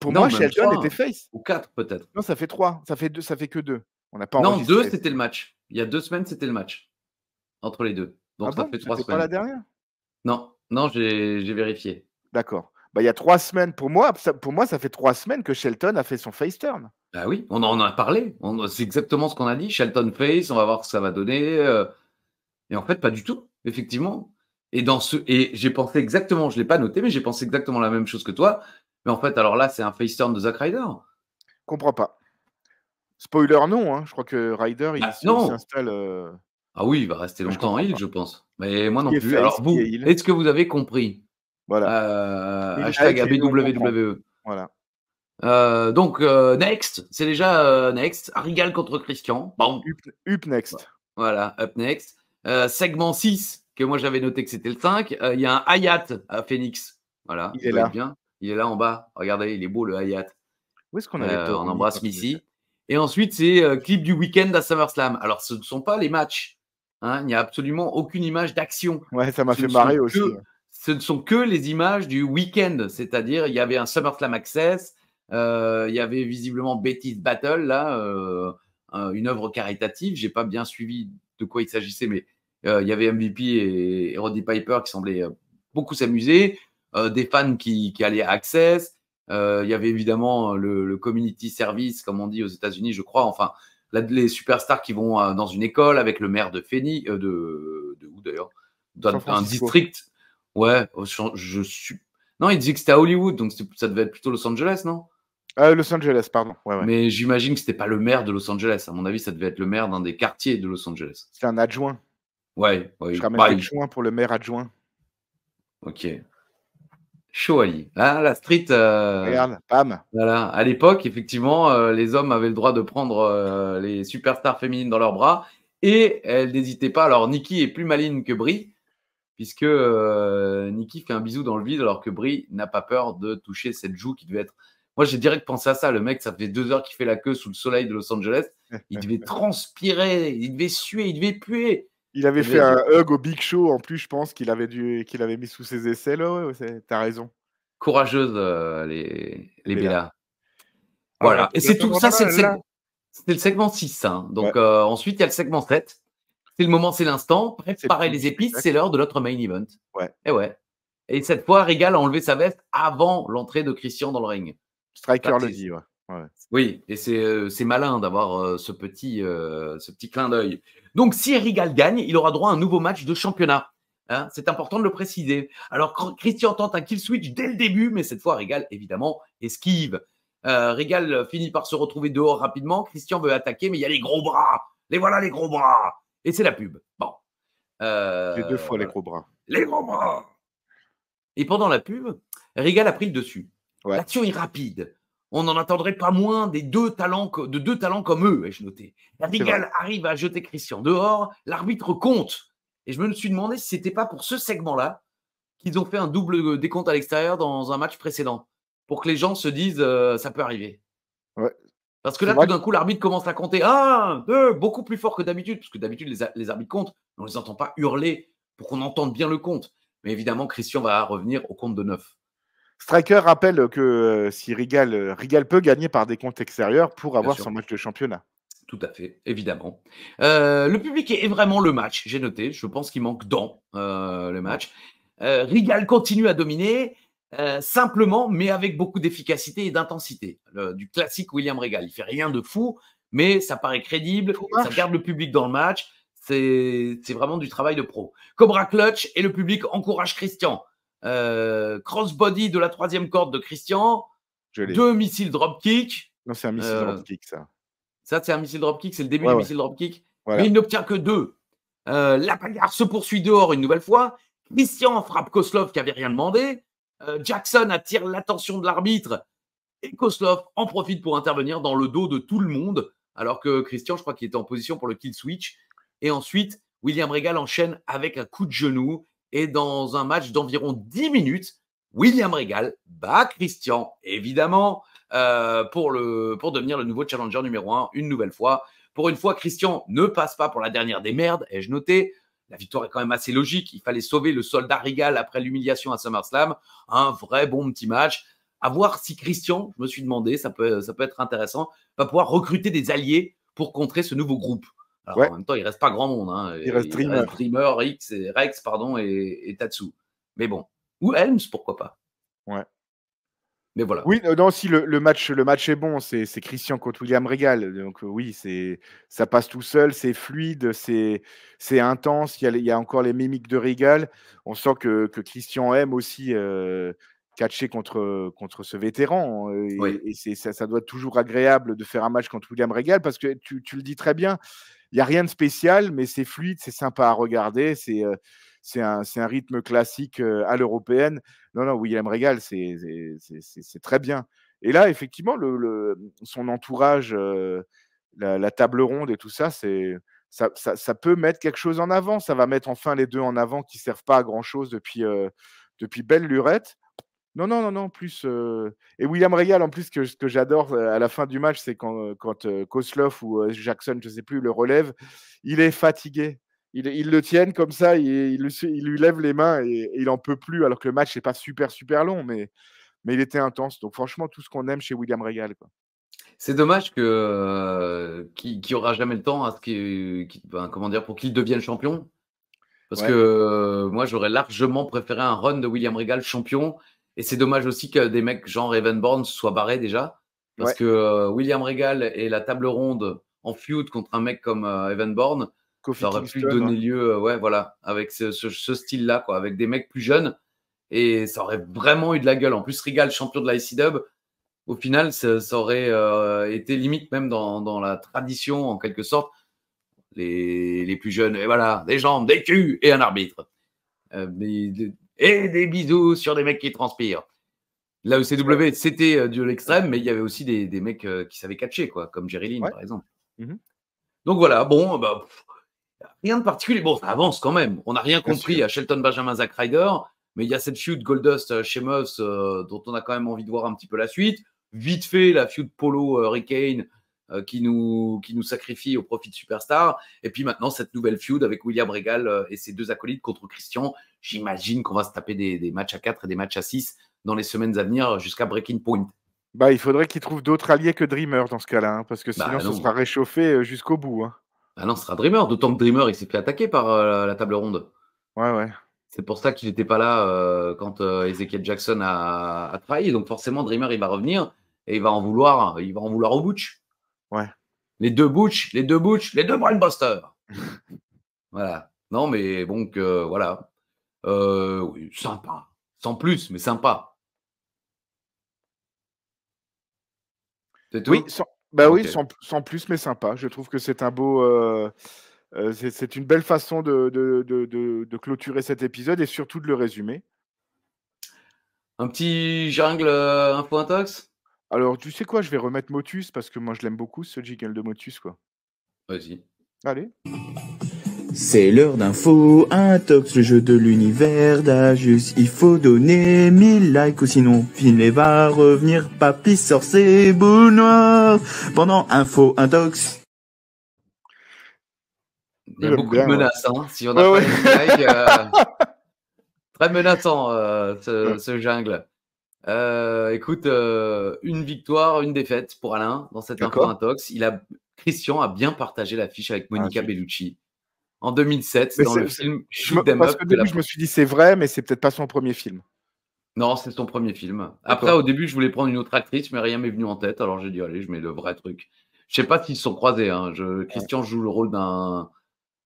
Pour moi, Shelton était face. Ou 4 peut-être. Non, ça fait 3. Ça fait que 2. On n'a pas enregistré. Non, 2, c'était le match. Il y a 2 semaines, c'était le match. Entre les deux. Donc ça fait 3 semaines. C'était pas la dernière ? Non, j'ai vérifié. D'accord. Bah, il y a 3 semaines, pour moi, ça fait 3 semaines que Shelton a fait son face turn. Bah oui, on en a parlé. C'est exactement ce qu'on a dit. Shelton face, on va voir ce que ça va donner. Et en fait, pas du tout, effectivement. Et j'ai pensé exactement, je ne l'ai pas noté, mais j'ai pensé exactement la même chose que toi. Mais en fait, alors là, c'est un face turn de Zack Ryder. Comprends pas. Spoiler, non. Hein. Je crois que Ryder, il s'installe. Ah oui, il va rester longtemps en heel, je pense. Mais moi non plus. Alors vous, est-ce que vous avez compris? Voilà. Hashtag ABWWE. Voilà. Donc, next, c'est déjà next. Regal contre Christian. Bon. Up next. Voilà, up next. Segment 6, que moi j'avais noté que c'était le 5. Il y a un Hayat à Phoenix. Voilà. Il est là. Bien. Il est là en bas. Regardez, il est beau le Hayat. Où est-ce qu'on avait on embrasse Missy. Et ensuite, c'est clip du week-end à SummerSlam. Alors, ce ne sont pas les matchs. Hein. Il n'y a absolument aucune image d'action. Ouais, ça m'a fait marrer aussi. Ce ne sont que les images du week-end, c'est-à-dire il y avait un SummerSlam Access, il y avait visiblement Betty's Battle, là, une œuvre caritative. Je n'ai pas bien suivi de quoi il s'agissait, mais il y avait MVP et Roddy Piper qui semblaient beaucoup s'amuser, des fans qui allaient à Access, il y avait évidemment le community service, comme on dit aux États-Unis, je crois, enfin, les superstars qui vont dans une école avec le maire de Phoenix, de où d'ailleurs, d'un district. Ouais, je suis. Non, il disait que c'était à Hollywood, donc ça devait être plutôt Los Angeles, non? Los Angeles, pardon. Ouais. Mais j'imagine que c'était pas le maire de Los Angeles. À mon avis, ça devait être le maire d'un des quartiers de Los Angeles. C'est un adjoint. Ouais. Je ramène l'adjoint pour le maire adjoint. Ok. Shoali. Ah, la street. Regarde, pam. Voilà. À l'époque, effectivement, les hommes avaient le droit de prendre les superstars féminines dans leurs bras et elles n'hésitaient pas. Alors, Nikki est plus maligne que Brie, puisque Nikki fait un bisou dans le vide alors que Brie n'a pas peur de toucher cette joue qui devait être. Moi, j'ai direct pensé à ça. Le mec, ça fait 2 heures qu'il fait la queue sous le soleil de Los Angeles. Il devait transpirer, il devait suer, il devait puer. Il avait fait un hug au Big Show, en plus, je pense, qu'il avait mis sous ses aisselles. Oh, ouais, t'as raison. Courageuse, les Bélas. Voilà. Et c'est tout. Ça, c'est le segment 6. Hein. Donc, ouais. Ensuite, il y a le segment 7. C'est le moment, c'est l'instant. Préparer les épices, c'est l'heure de notre main event. Ouais. Et cette fois, Regal a enlevé sa veste avant l'entrée de Christian dans le ring. Striker le dit, ouais. Ouais. Oui, et c'est malin d'avoir ce petit clin d'œil. Donc, si Regal gagne, il aura droit à un nouveau match de championnat. Hein, c'est important de le préciser. Alors, Christian tente un kill switch dès le début, mais cette fois, Regal, évidemment, esquive. Regal finit par se retrouver dehors rapidement. Christian veut attaquer, mais il y a les gros bras. Les voilà, les gros bras. Et c'est la pub. Bon. J'ai 2 fois les gros bras. Les gros bras. Et pendant la pub, Regal a pris le dessus. Ouais. L'action est rapide. On n'en attendrait pas moins de deux talents comme eux, ai-je noté. Regal arrive à jeter Christian dehors, l'arbitre compte. Et je me suis demandé si ce n'était pas pour ce segment-là qu'ils ont fait un double décompte à l'extérieur dans un match précédent, pour que les gens se disent ça peut arriver. Ouais. Parce que là, tout d'un coup, l'arbitre commence à compter. 1, 2, beaucoup plus fort que d'habitude, parce que d'habitude, les arbitres comptent, mais on ne les entend pas hurler pour qu'on entende bien le compte. Mais évidemment, Christian va revenir au compte de 9. Striker rappelle que si Regal peut gagner par des comptes extérieurs pour avoir son match de championnat. Tout à fait, évidemment. Le public est vraiment le match, j'ai noté. Je pense qu'il manque dans le match. Regal continue à dominer simplement, mais avec beaucoup d'efficacité et d'intensité. Du classique William Regal. Il ne fait rien de fou, mais ça paraît crédible. Ça garde le public dans le match. C'est vraiment du travail de pro. Cobra Clutch et le public encourage Christian. Crossbody de la 3e corde de Christian, 2 missiles dropkick. Non, c'est un missile dropkick, ça. Ça, c'est un missile dropkick, c'est le début du missile dropkick. Voilà. Mais il n'obtient que 2. La bagarre se poursuit dehors une nouvelle fois. Christian frappe Kozlov qui n'avait rien demandé. Jackson attire l'attention de l'arbitre. Et Kozlov en profite pour intervenir dans le dos de tout le monde. Alors que Christian, je crois qu'il était en position pour le kill switch. Et ensuite, William Regal enchaîne avec un coup de genou. Et dans un match d'environ 10 minutes, William Regal bat Christian, évidemment, pour devenir le nouveau challenger numéro 1 une nouvelle fois. Pour une fois, Christian ne passe pas pour la dernière des merdes, ai-je noté. La victoire est quand même assez logique. Il fallait sauver le soldat Regal après l'humiliation à SummerSlam. Un vrai bon petit match. À voir si Christian, je me suis demandé, ça peut être intéressant, va pouvoir recruter des alliés pour contrer ce nouveau groupe. Alors, en même temps, il ne reste pas grand monde. Hein. Il reste Dreamer, Rex pardon, et Tatsu. Mais bon. Ou Helms, pourquoi pas. Ouais. Mais voilà. Oui, non, si le match est bon, c'est Christian contre William Regal. Donc oui, ça passe tout seul, c'est fluide, c'est intense. Il y a encore les mimiques de Regal. On sent que Christian aime aussi catcher contre ce vétéran. Et ça doit être toujours agréable de faire un match contre William Regal parce que tu le dis très bien. Il n'y a rien de spécial, mais c'est fluide, c'est sympa à regarder, c'est un rythme classique à l'européenne. Non, William Regal, c'est très bien. Et là, effectivement, son entourage, la table ronde et tout ça, ça peut mettre quelque chose en avant. Ça va mettre enfin les deux en avant qui ne servent pas à grand-chose depuis belle lurette. Non, plus. Et William Regal, en plus, ce que j'adore à la fin du match, c'est quand Kozlov ou Jackson, je ne sais plus, le relève, il est fatigué. Ils le tiennent comme ça, il lui lève les mains et il n'en peut plus, alors que le match n'est pas super, super long, mais il était intense. Donc, franchement, tout ce qu'on aime chez William Regal. C'est dommage qu'il n'aura jamais le temps pour qu'il devienne champion. Parce que moi, j'aurais largement préféré un run de William Regal champion. Et c'est dommage aussi que des mecs genre Ravenborn soient barrés déjà. Parce que William Regal et la table ronde en feud contre un mec comme Ravenborn, ça aurait pu donner lieu avec ce style-là, quoi, avec des mecs plus jeunes. Et ça aurait vraiment eu de la gueule. En plus, Regal, champion de la ICW, au final, ça aurait été limite même dans la tradition, en quelque sorte. Les plus jeunes, et voilà, des jambes, des culs et un arbitre. Mais et des bisous sur des mecs qui transpirent. Là, au CW, c'était de l'extrême, mais il y avait aussi des mecs qui savaient catcher, quoi, comme Jerry Lynn, par exemple. Donc voilà, bon, bah, rien de particulier. Bon, ça avance quand même. On n'a rien compris à Shelton Benjamin, Zack Ryder, mais il y a cette feud Goldust, Sheamus, dont on a quand même envie de voir un petit peu la suite. Vite fait, la feud Polo, Hurricane, qui nous sacrifie au profit de Superstar. Et puis maintenant, cette nouvelle feud avec William Regal et ses deux acolytes contre Christian. J'imagine qu'on va se taper des matchs à 4 et des matchs à 6 dans les semaines à venir jusqu'à Breaking Point. Bah, il faudrait qu'ils trouvent d'autres alliés que Dreamer dans ce cas-là, hein, parce que sinon, ça sera réchauffé jusqu'au bout. Hein. Bah non, ce sera Dreamer, d'autant que Dreamer, il s'est fait attaquer par la table ronde. Ouais, ouais. C'est pour ça qu'il n'était pas là quand Ezekiel Jackson a trahi. Donc forcément, Dreamer, il va revenir et il va en vouloir au Butch. Ouais. Les deux Brainbusters. Voilà. Non, mais bon, voilà. Oui, sympa. Sans plus, mais sympa. C'est tout ? Oui, sans plus, mais sympa. Je trouve que c'est un beau... c'est une belle façon de clôturer cet épisode et surtout de le résumer. Un petit jungle info intox. Alors, tu sais quoi, je vais remettre Motus parce que moi, je l'aime beaucoup, ce jingle de Motus, quoi. Vas-y. Allez. C'est l'heure d'info intox, le jeu de l'univers d'Agius. Il faut donner 1000 likes ou sinon Finlay va revenir papy sur ses boules noires pendant info intox. Il y a beaucoup de menaces, hein. Si on a pas de like, très menaçant ce jungle. Écoute, une victoire, une défaite pour Alain dans cette info intox. Christian a bien partagé l'affiche avec Monica Bellucci en 2007 mais dans le film Shoot 'em Up. Parce qu'au début, je me suis dit c'est vrai, mais c'est peut-être pas son premier film. Non, c'est son premier film. Après, au début, je voulais prendre une autre actrice, mais rien m'est venu en tête. Alors j'ai dit allez, je mets le vrai truc. Je sais pas s'ils se sont croisés. Hein. Christian joue le rôle d'un...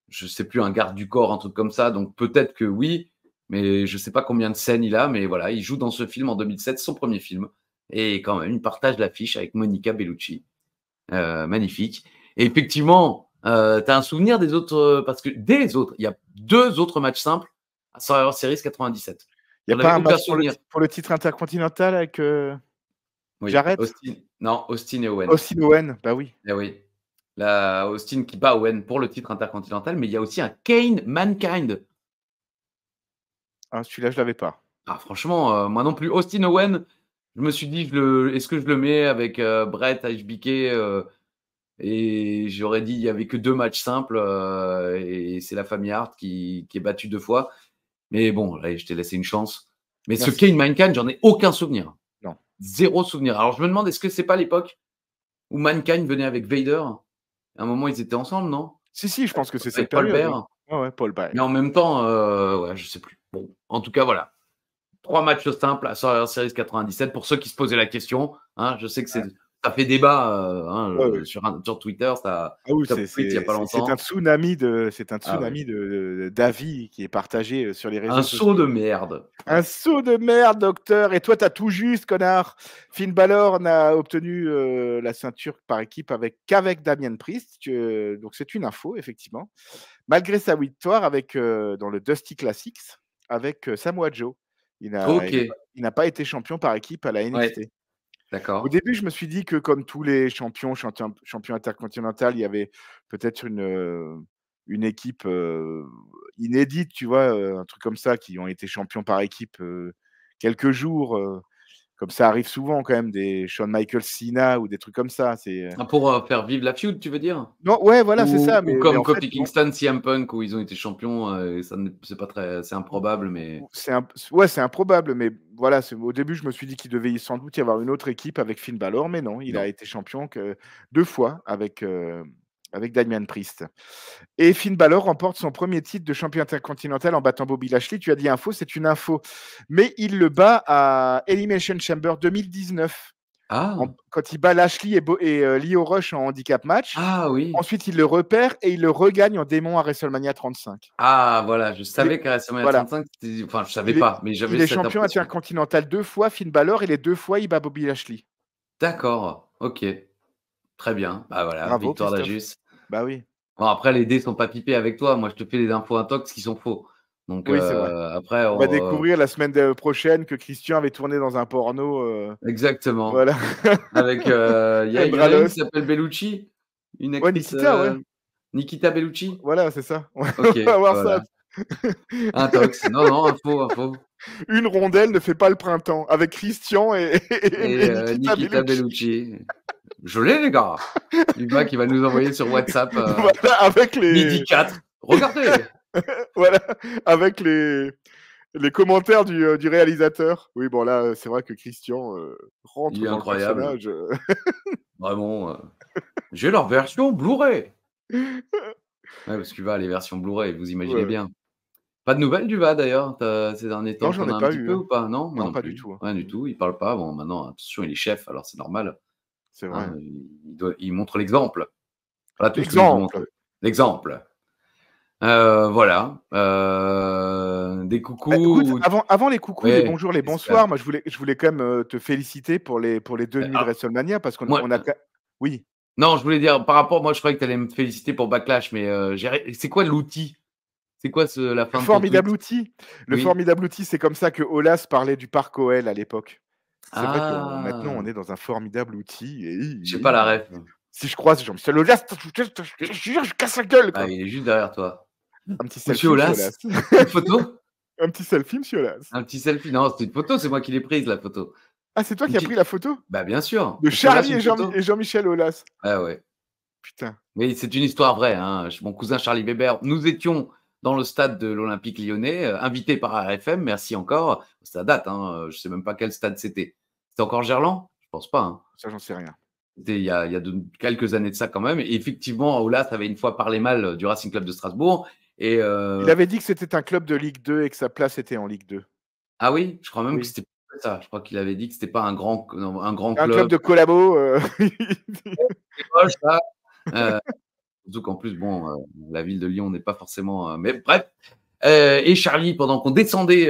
Je sais plus, un garde du corps, un truc comme ça. Donc, peut-être que oui, mais je sais pas combien de scènes il a. Mais voilà, il joue dans ce film en 2007, son premier film. Et quand même, il partage l'affiche avec Monica Bellucci. Magnifique. Et effectivement, tu as un souvenir des autres... Parce que il y a 2 autres matchs simples à Survivor Series 97. Il n'y a pas un match pour le titre intercontinental avec... Jarrett ? Non, Austin et Owen. Austin et Owen, bah oui. Eh oui. Austin qui bat Owen pour le titre intercontinental, mais il y a aussi un Kane Mankind. Ah, celui-là, je ne l'avais pas. Ah, franchement, moi non plus. Austin Owen, je me suis dit, est-ce que je le mets avec Brett, HBK et j'aurais dit, il n'y avait que 2 matchs simples et c'est la famille Hart qui est battue 2 fois. Mais bon, allez, je t'ai laissé une chance. Mais ce Kane Mankind, j'en ai aucun souvenir. Non. 0 souvenir. Alors, je me demande, est-ce que ce n'est pas l'époque où Mankind venait avec Vader ? À un moment, ils étaient ensemble, non? Si, je pense que c'est cette période. Paul Bear. Mais en même temps, je sais plus. Bon, en tout cas, voilà. 3 matchs simples à Survivor Series 97. Pour ceux qui se posaient la question, hein, je sais que ça fait débat sur Twitter. Ça, il n'y a pas longtemps. C'est un tsunami d'avis qui est partagé sur les réseaux sociaux. Un saut de merde. Un saut de merde, docteur. Et toi, tu as tout juste, connard. Finn Balor n'a obtenu la ceinture par équipe qu'avec Damien Priest. Donc, c'est une info, effectivement. Malgré sa victoire dans le Dusty Classics avec Samoa Joe. Il n'a pas été champion par équipe à la NXT. Ouais. Au début, je me suis dit que comme tous les champions intercontinental, il y avait peut-être une équipe inédite, tu vois, un truc comme ça, qui ont été champions par équipe quelques jours. Comme ça arrive souvent quand même, des Shawn Michaels, Cena ou des trucs comme ça. Pour faire vivre la feud, tu veux dire? Non, ouais, voilà, c'est ça. Ou comme Kofi Kingston, CM Punk, où ils ont été champions, c'est improbable, mais... Ouais, c'est improbable, mais voilà, au début, je me suis dit qu'il devait sans doute y avoir une autre équipe avec Finn Balor, mais non, il a été champion 2 fois avec Damien Priest. Et Finn Balor remporte son premier titre de champion intercontinental en battant Bobby Lashley. Tu as dit info, c'est une info. Mais il le bat à Elimination Chamber 2019. Ah. Quand il bat Lashley et Lio Rush en handicap match. Ah oui. Ensuite, il le repère et il le regagne en démon à WrestleMania 35. Ah voilà, je savais qu'à WrestleMania 35, enfin je savais pas, mais j'avais cette impression. Il est champion intercontinental 2 fois, Finn Balor, et les 2 fois, il bat Bobby Lashley. D'accord, ok. Très bien, bah voilà, bravo, victoire d'Agius. Bah oui. Bon, après, les dés sont pas pipés avec toi. Moi, je te fais des infos intox qui sont faux. Donc, oui, après, on va découvrir la semaine prochaine que Christian avait tourné dans un porno. Exactement. Voilà. Avec il y a une qui s'appelle Bellucci, une actrice, Nikita Bellucci. Voilà, c'est ça. Okay, on va voir ça. Un tox. Non, non, info. Une rondelle ne fait pas le printemps avec Christian et Nikita Bellucci. Je l'ai, les gars. Du gars qui va nous envoyer sur WhatsApp. Voilà, avec les midi 4. Regardez. Voilà, avec les commentaires du réalisateur. Oui, bon, là, c'est vrai que Christian rentre dans le personnage. Vraiment. J'ai leur version Blu-ray. Ouais, parce que les versions Blu-ray, vous imaginez bien. Pas de nouvelles du VA, d'ailleurs, ces derniers temps. Non, j'en ai pas eu. Peu, ou pas non, pas du tout. Rien du tout, il parle pas. Bon, maintenant, attention, il est chef, alors c'est normal. C'est vrai. Il montre l'exemple. L'exemple. Voilà. Des coucous. Bah, écoute, avant les coucous, les bonjours, les bonsoirs, moi je voulais quand même te féliciter pour les deux nuits de WrestleMania parce qu'on a. Oui. Non, je voulais dire par rapport, moi je croyais que tu allais me féliciter pour Backlash, mais c'est quoi l'outil? C'est quoi la fin de ton formidable outil? Le formidable outil, c'est comme ça que Olas parlait du parc OL à l'époque. C'est vrai que maintenant on est dans un formidable outil. Et... J'ai pas la ref. Si je croise Jean-Michel Aulas, je te jure, je casse la gueule. Quoi. Ah, il est juste derrière toi. Un petit selfie, Aulas. Une photo. Un petit selfie, monsieur Aulas. Un petit selfie. Non, c'est une photo, c'est moi qui l'ai prise, la photo. Ah, c'est toi qui as pris la photo? Bah, bien sûr. De Charlie et Jean-Michel Aulas. Ah ouais. Putain. Mais c'est une histoire vraie. Hein. Mon cousin Charlie Weber, nous étions dans le stade de l'Olympique lyonnais, invités par RFM, merci encore. Ça date, hein. Je ne sais même pas quel stade c'était. C'était encore Gerland? Je pense pas. Hein. Ça, j'en sais rien. C'était il y a quelques années de ça quand même. Et effectivement, Aulas avait une fois parlé mal du Racing Club de Strasbourg. Et il avait dit que c'était un club de Ligue 2 et que sa place était en Ligue 2. Ah oui, je crois même que c'était pas ça. Je crois qu'il avait dit que c'était pas un grand club. Un club de collabo. Surtout qu'en plus, bon, la ville de Lyon n'est pas forcément… mais bref. Et Charlie, pendant qu'on descendait…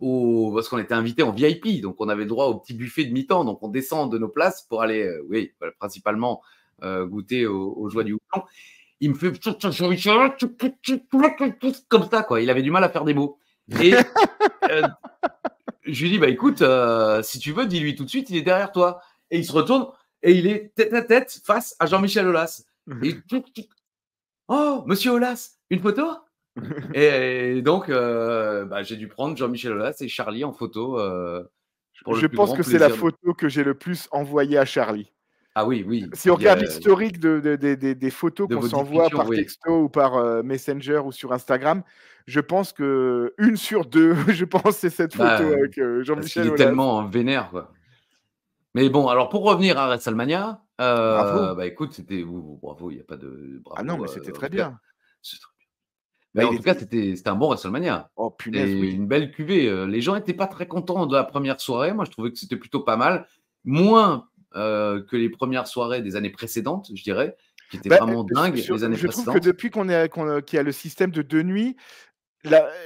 parce qu'on était invité en VIP, donc on avait droit au petit buffet de mi-temps, donc on descend de nos places pour aller, principalement goûter aux joies du houblon. Il me fait comme ça, quoi. Il avait du mal à faire des mots. Et je lui dis, écoute, si tu veux, dis-lui tout de suite, il est derrière toi. Et il se retourne et il est tête à tête face à Jean-Michel Aulas. Et oh, monsieur Aulas, une photo? Et donc, j'ai dû prendre Jean-Michel Aulas et Charlie en photo. Je pense que c'est la photo que j'ai le plus envoyée à Charlie. Ah oui. Si on regarde l'historique des photos qu'on s'envoie par texto ou par Messenger ou sur Instagram, je pense que 1 sur 2, je pense, c'est cette photo avec Jean-Michel Aulas. Il est tellement vénère, quoi. Mais bon, alors pour revenir à WrestleMania, bravo. Écoute, c'était bravo, il n'y a pas de bravo. Ah non, mais c'était très bien. Bah, en tout cas, c'était un bon WrestleMania. Oh, punaise, une belle cuvée. Les gens n'étaient pas très contents de la première soirée. Moi, je trouvais que c'était plutôt pas mal. Moins que les premières soirées des années précédentes, je dirais, qui étaient vraiment dingues les années précédentes. Je trouve que depuis qu'il y a le système de 2 nuits,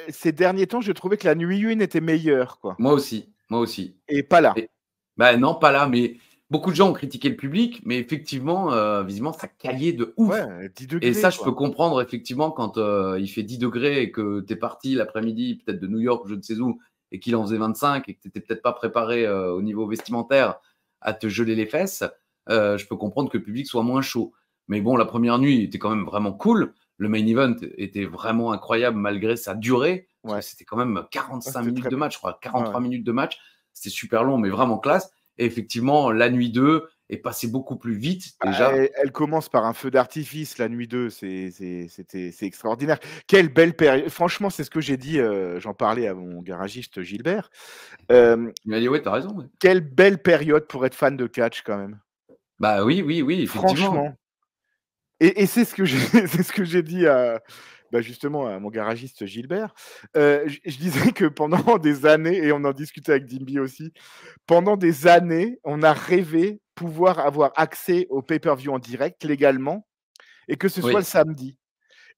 ces derniers temps, je trouvais que la nuit 1 était meilleure. Quoi. Moi aussi. Et pas là. Non, pas là, mais... Beaucoup de gens ont critiqué le public, mais effectivement, visiblement, ça caillait de ouf. Ouais, 10 degrés, et ça, je peux comprendre, effectivement, quand il fait 10 degrés et que tu es parti l'après-midi, peut-être de New York, je ne sais où, et qu'il en faisait 25 et que tu n'étais peut-être pas préparé au niveau vestimentaire à te geler les fesses, je peux comprendre que le public soit moins chaud. Mais bon, la première nuit était quand même vraiment cool. Le main event était vraiment incroyable malgré sa durée. Ouais. C'était quand même 45 minutes de match, je crois, 43 minutes de match. C'était super long, mais vraiment classe. Et effectivement, la nuit 2 est passée beaucoup plus vite déjà. Elle commence par un feu d'artifice, la nuit 2, c'est extraordinaire. Quelle belle période. Franchement, c'est ce que j'ai dit, j'en parlais à mon garagiste Gilbert. Il m'a dit, ouais, t'as raison. Ouais. Quelle belle période pour être fan de catch quand même. Bah oui, effectivement. Franchement. Et c'est ce que j'ai dit à... justement, à mon garagiste Gilbert, je disais que pendant des années, et on en discutait avec Dimby aussi, pendant des années, on a rêvé pouvoir avoir accès au pay-per-view en direct légalement et que ce soit le samedi.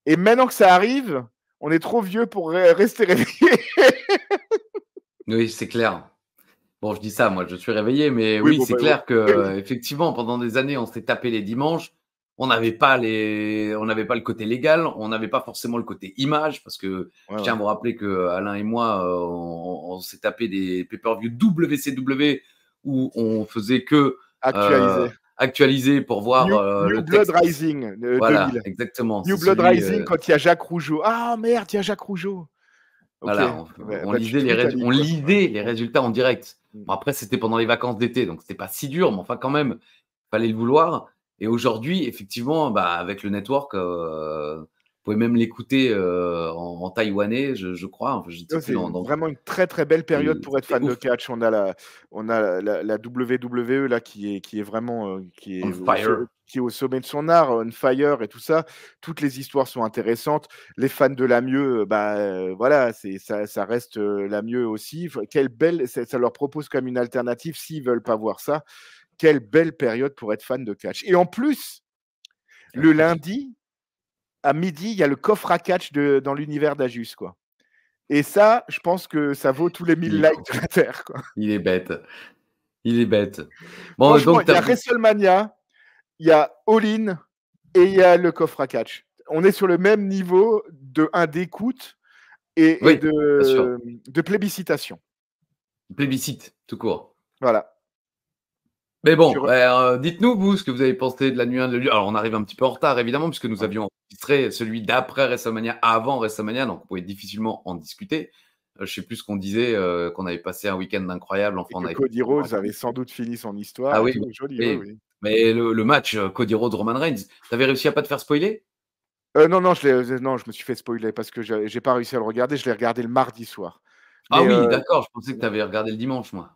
Et maintenant que ça arrive, on est trop vieux pour rester réveillé. Oui, c'est clair. Bon, je dis ça, moi, je suis réveillé, mais oui, c'est clair que, effectivement, pendant des années, on s'est tapé les dimanches. on n'avait pas les, on n'avait pas le côté légal, on n'avait pas forcément le côté image, parce que je tiens à vous rappeler que Alain et moi, on s'est tapé des pay-per-view WCW où on faisait que actualiser. Actualisé pour voir New Blood Rising. Voilà, 2000. Exactement. New Blood Rising, quand il y a Jacques Rougeau. Ah merde, il y a Jacques Rougeau. Okay. Voilà, on lisait les résultats en direct. Bon, après, c'était pendant les vacances d'été, donc c'était pas si dur, mais enfin, quand même, il fallait le vouloir. Et aujourd'hui, effectivement, bah, avec le network, vous pouvez même l'écouter en taïwanais, je crois. Enfin, c'est vraiment une très très belle période pour être fan de catch. On a la WWE là qui est vraiment qui est au sommet de son art, on fire et tout ça. Toutes les histoires sont intéressantes. Les fans de Lamieux, bah voilà, ça reste Lamieux aussi. Quelle belle, ça leur propose comme une alternative s'ils veulent pas voir ça. Quelle belle période pour être fan de catch. Et en plus, le lundi. À midi, il y a le coffre à catch dans l'univers d'Agius, quoi. Et ça, je pense que ça vaut tous les 1000 likes de la Terre, quoi. Il est bête. Il est bête. Bon, donc, il y a WrestleMania, il y a All-In et il y a le coffre à catch. On est sur le même niveau d'écoute et de plébiscitation. Plébiscite, tout court. Voilà. Mais bon, dites-nous, vous, ce que vous avez pensé de la nuit 1 de la nuit. Alors, on arrive un petit peu en retard, évidemment, puisque nous avions enregistré celui d'après WrestleMania, avant WrestleMania, donc vous pouvez difficilement en discuter. Je ne sais plus ce qu'on disait, qu'on avait passé un week-end incroyable. Enfin, Cody Rhodes avait sans doute fini son histoire. Ah oui, joli, mais le match Cody Rhodes-Roman Reigns, tu avais réussi à pas te faire spoiler? Non, je me suis fait spoiler parce que je n'ai pas réussi à le regarder. Je l'ai regardé le mardi soir. Ah mais, oui, d'accord, je pensais que tu avais regardé le dimanche, moi.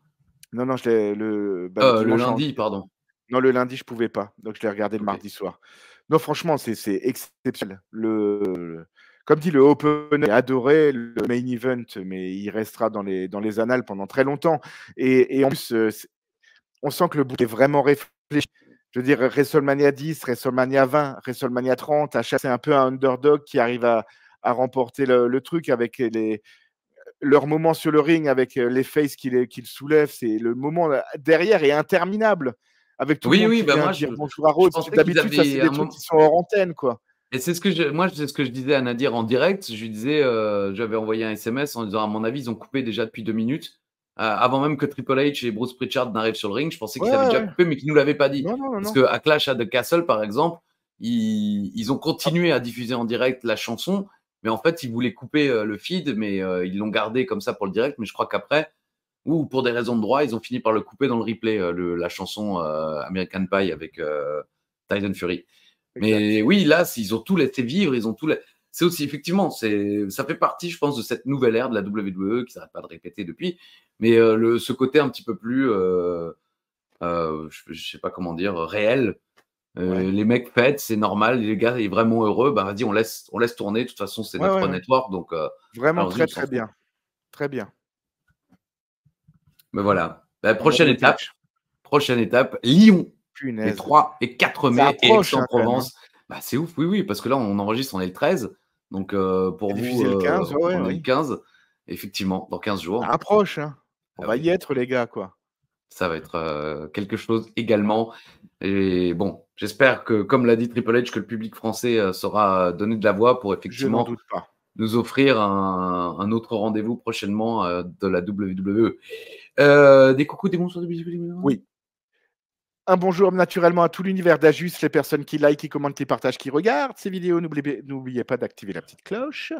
Non, je l'ai le lundi, pardon. Non, le lundi, je ne pouvais pas. Donc, je l'ai regardé le mardi soir. Non, franchement, c'est exceptionnel. Comme dit, le open, j'ai adoré le main event, mais il restera dans les annales pendant très longtemps. Et en plus, on sent que le book est vraiment réfléchi. Je veux dire, WrestleMania 10, WrestleMania 20, WrestleMania 30, à chasser un peu un underdog qui arrive à remporter le truc avec leur moment sur le ring avec les faces qu'ils soulèvent, c'est le moment derrière est interminable. Avec tout le monde qui vient dire bonjour à Rhodes. D'habitude, ça, c'est des trucs qui sont hors antenne, quoi. Et c'est ce que je disais à Nadir en direct. Je lui disais, j'avais envoyé un SMS en disant, à mon avis, ils ont coupé déjà depuis 2 minutes. Avant même que Triple H et Bruce Pritchard n'arrivent sur le ring, je pensais qu'ils avaient déjà coupé, mais qu'ils ne nous l'avaient pas dit. Parce qu'à Clash at the Castle, par exemple, ils ont continué à diffuser en direct la chanson. Mais en fait, ils voulaient couper le feed, mais ils l'ont gardé comme ça pour le direct. Mais je crois qu'après, ou pour des raisons de droit, ils ont fini par le couper dans le replay, la chanson American Pie avec Tyson Fury. Exactement. Mais oui, là, ils ont tout laissé vivre. C'est aussi, effectivement, ça fait partie, je pense, de cette nouvelle ère de la WWE qui ne s'arrête pas de répéter depuis. Mais ce côté un petit peu plus, je ne sais pas comment dire, réel. Les mecs pètent, c'est normal, les gars est vraiment heureux, bah vas-y, on laisse tourner, de toute façon c'est notre network, donc vraiment très très bien, très bien. Mais voilà, la prochaine étape, Lyon. Punaise. Les 3 et 4 mai, Aix-en-Provence. Bah c'est ouf, oui, parce que là on enregistre, on est le 13, donc pour vous le 15, on est le 15, effectivement, dans 15 jours. Ça approche, hein. On va y être les gars, quoi. Ça va être quelque chose également. Et bon, j'espère que, comme l'a dit Triple H, que le public français saura donner de la voix pour effectivement nous offrir un autre rendez-vous prochainement de la WWE. Des coucous, des bonsoirs. Oui. Un bonjour naturellement à tout l'univers d'Agius, les personnes qui likent, qui commentent, qui partagent, qui regardent ces vidéos. N'oubliez pas d'activer la petite cloche.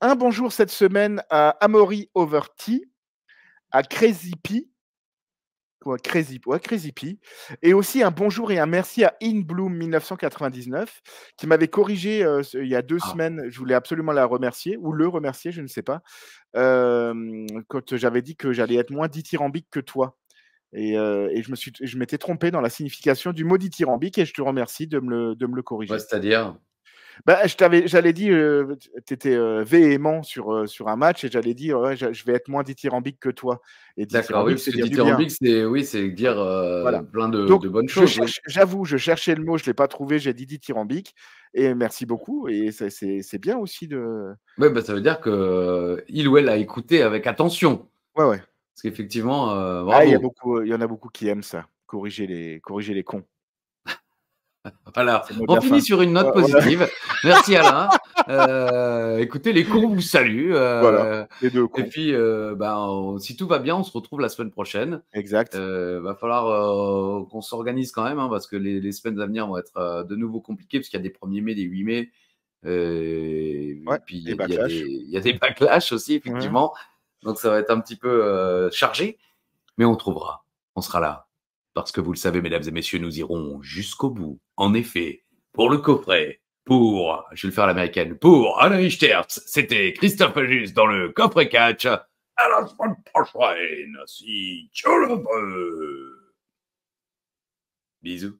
Un bonjour cette semaine à Amaury Overty, à Crazy P. Crazy P. Et aussi un bonjour et un merci à InBloom 1999 qui m'avait corrigé il y a 2 semaines. Je voulais absolument la remercier ou le remercier, je ne sais pas, quand j'avais dit que j'allais être moins dithyrambique que toi. Et je m'étais trompé dans la signification du mot dithyrambique et je te remercie de me le corriger. Ouais, c'est-à-dire j'allais dire, tu étais véhément sur un match et j'allais dire, je vais être moins dithyrambique que toi. D'accord, oui, parce que dithyrambique, c'est dire plein de bonnes choses. J'avoue, je cherchais le mot, je ne l'ai pas trouvé, j'ai dit dithyrambique. Et merci beaucoup. Et c'est bien aussi de. Oui, ça veut dire qu'il ou elle a écouté avec attention. Oui, oui. Parce qu'effectivement, bravo. Il y en a beaucoup qui aiment ça, corriger les cons. Voilà, on finit sur une note positive. Voilà. Merci Alain. Écoutez, les cons vous saluent. Voilà, les deux cons. Et puis, si tout va bien, on se retrouve la semaine prochaine. Exact. Va falloir qu'on s'organise quand même, hein, parce que les semaines à venir vont être de nouveau compliquées, parce qu'il y a des 1er mai, des 8 mai. Et puis, il y a des backlash aussi, effectivement. Ouais. Donc, ça va être un petit peu chargé. Mais on trouvera. On sera là. Parce que vous le savez, mesdames et messieurs, nous irons jusqu'au bout. En effet, pour le coffret, je vais le faire à l'américaine, pour Alain Ichtertz, c'était Christophe Agius dans le coffret catch. À la semaine prochaine, si Dieu le veut. Bisous.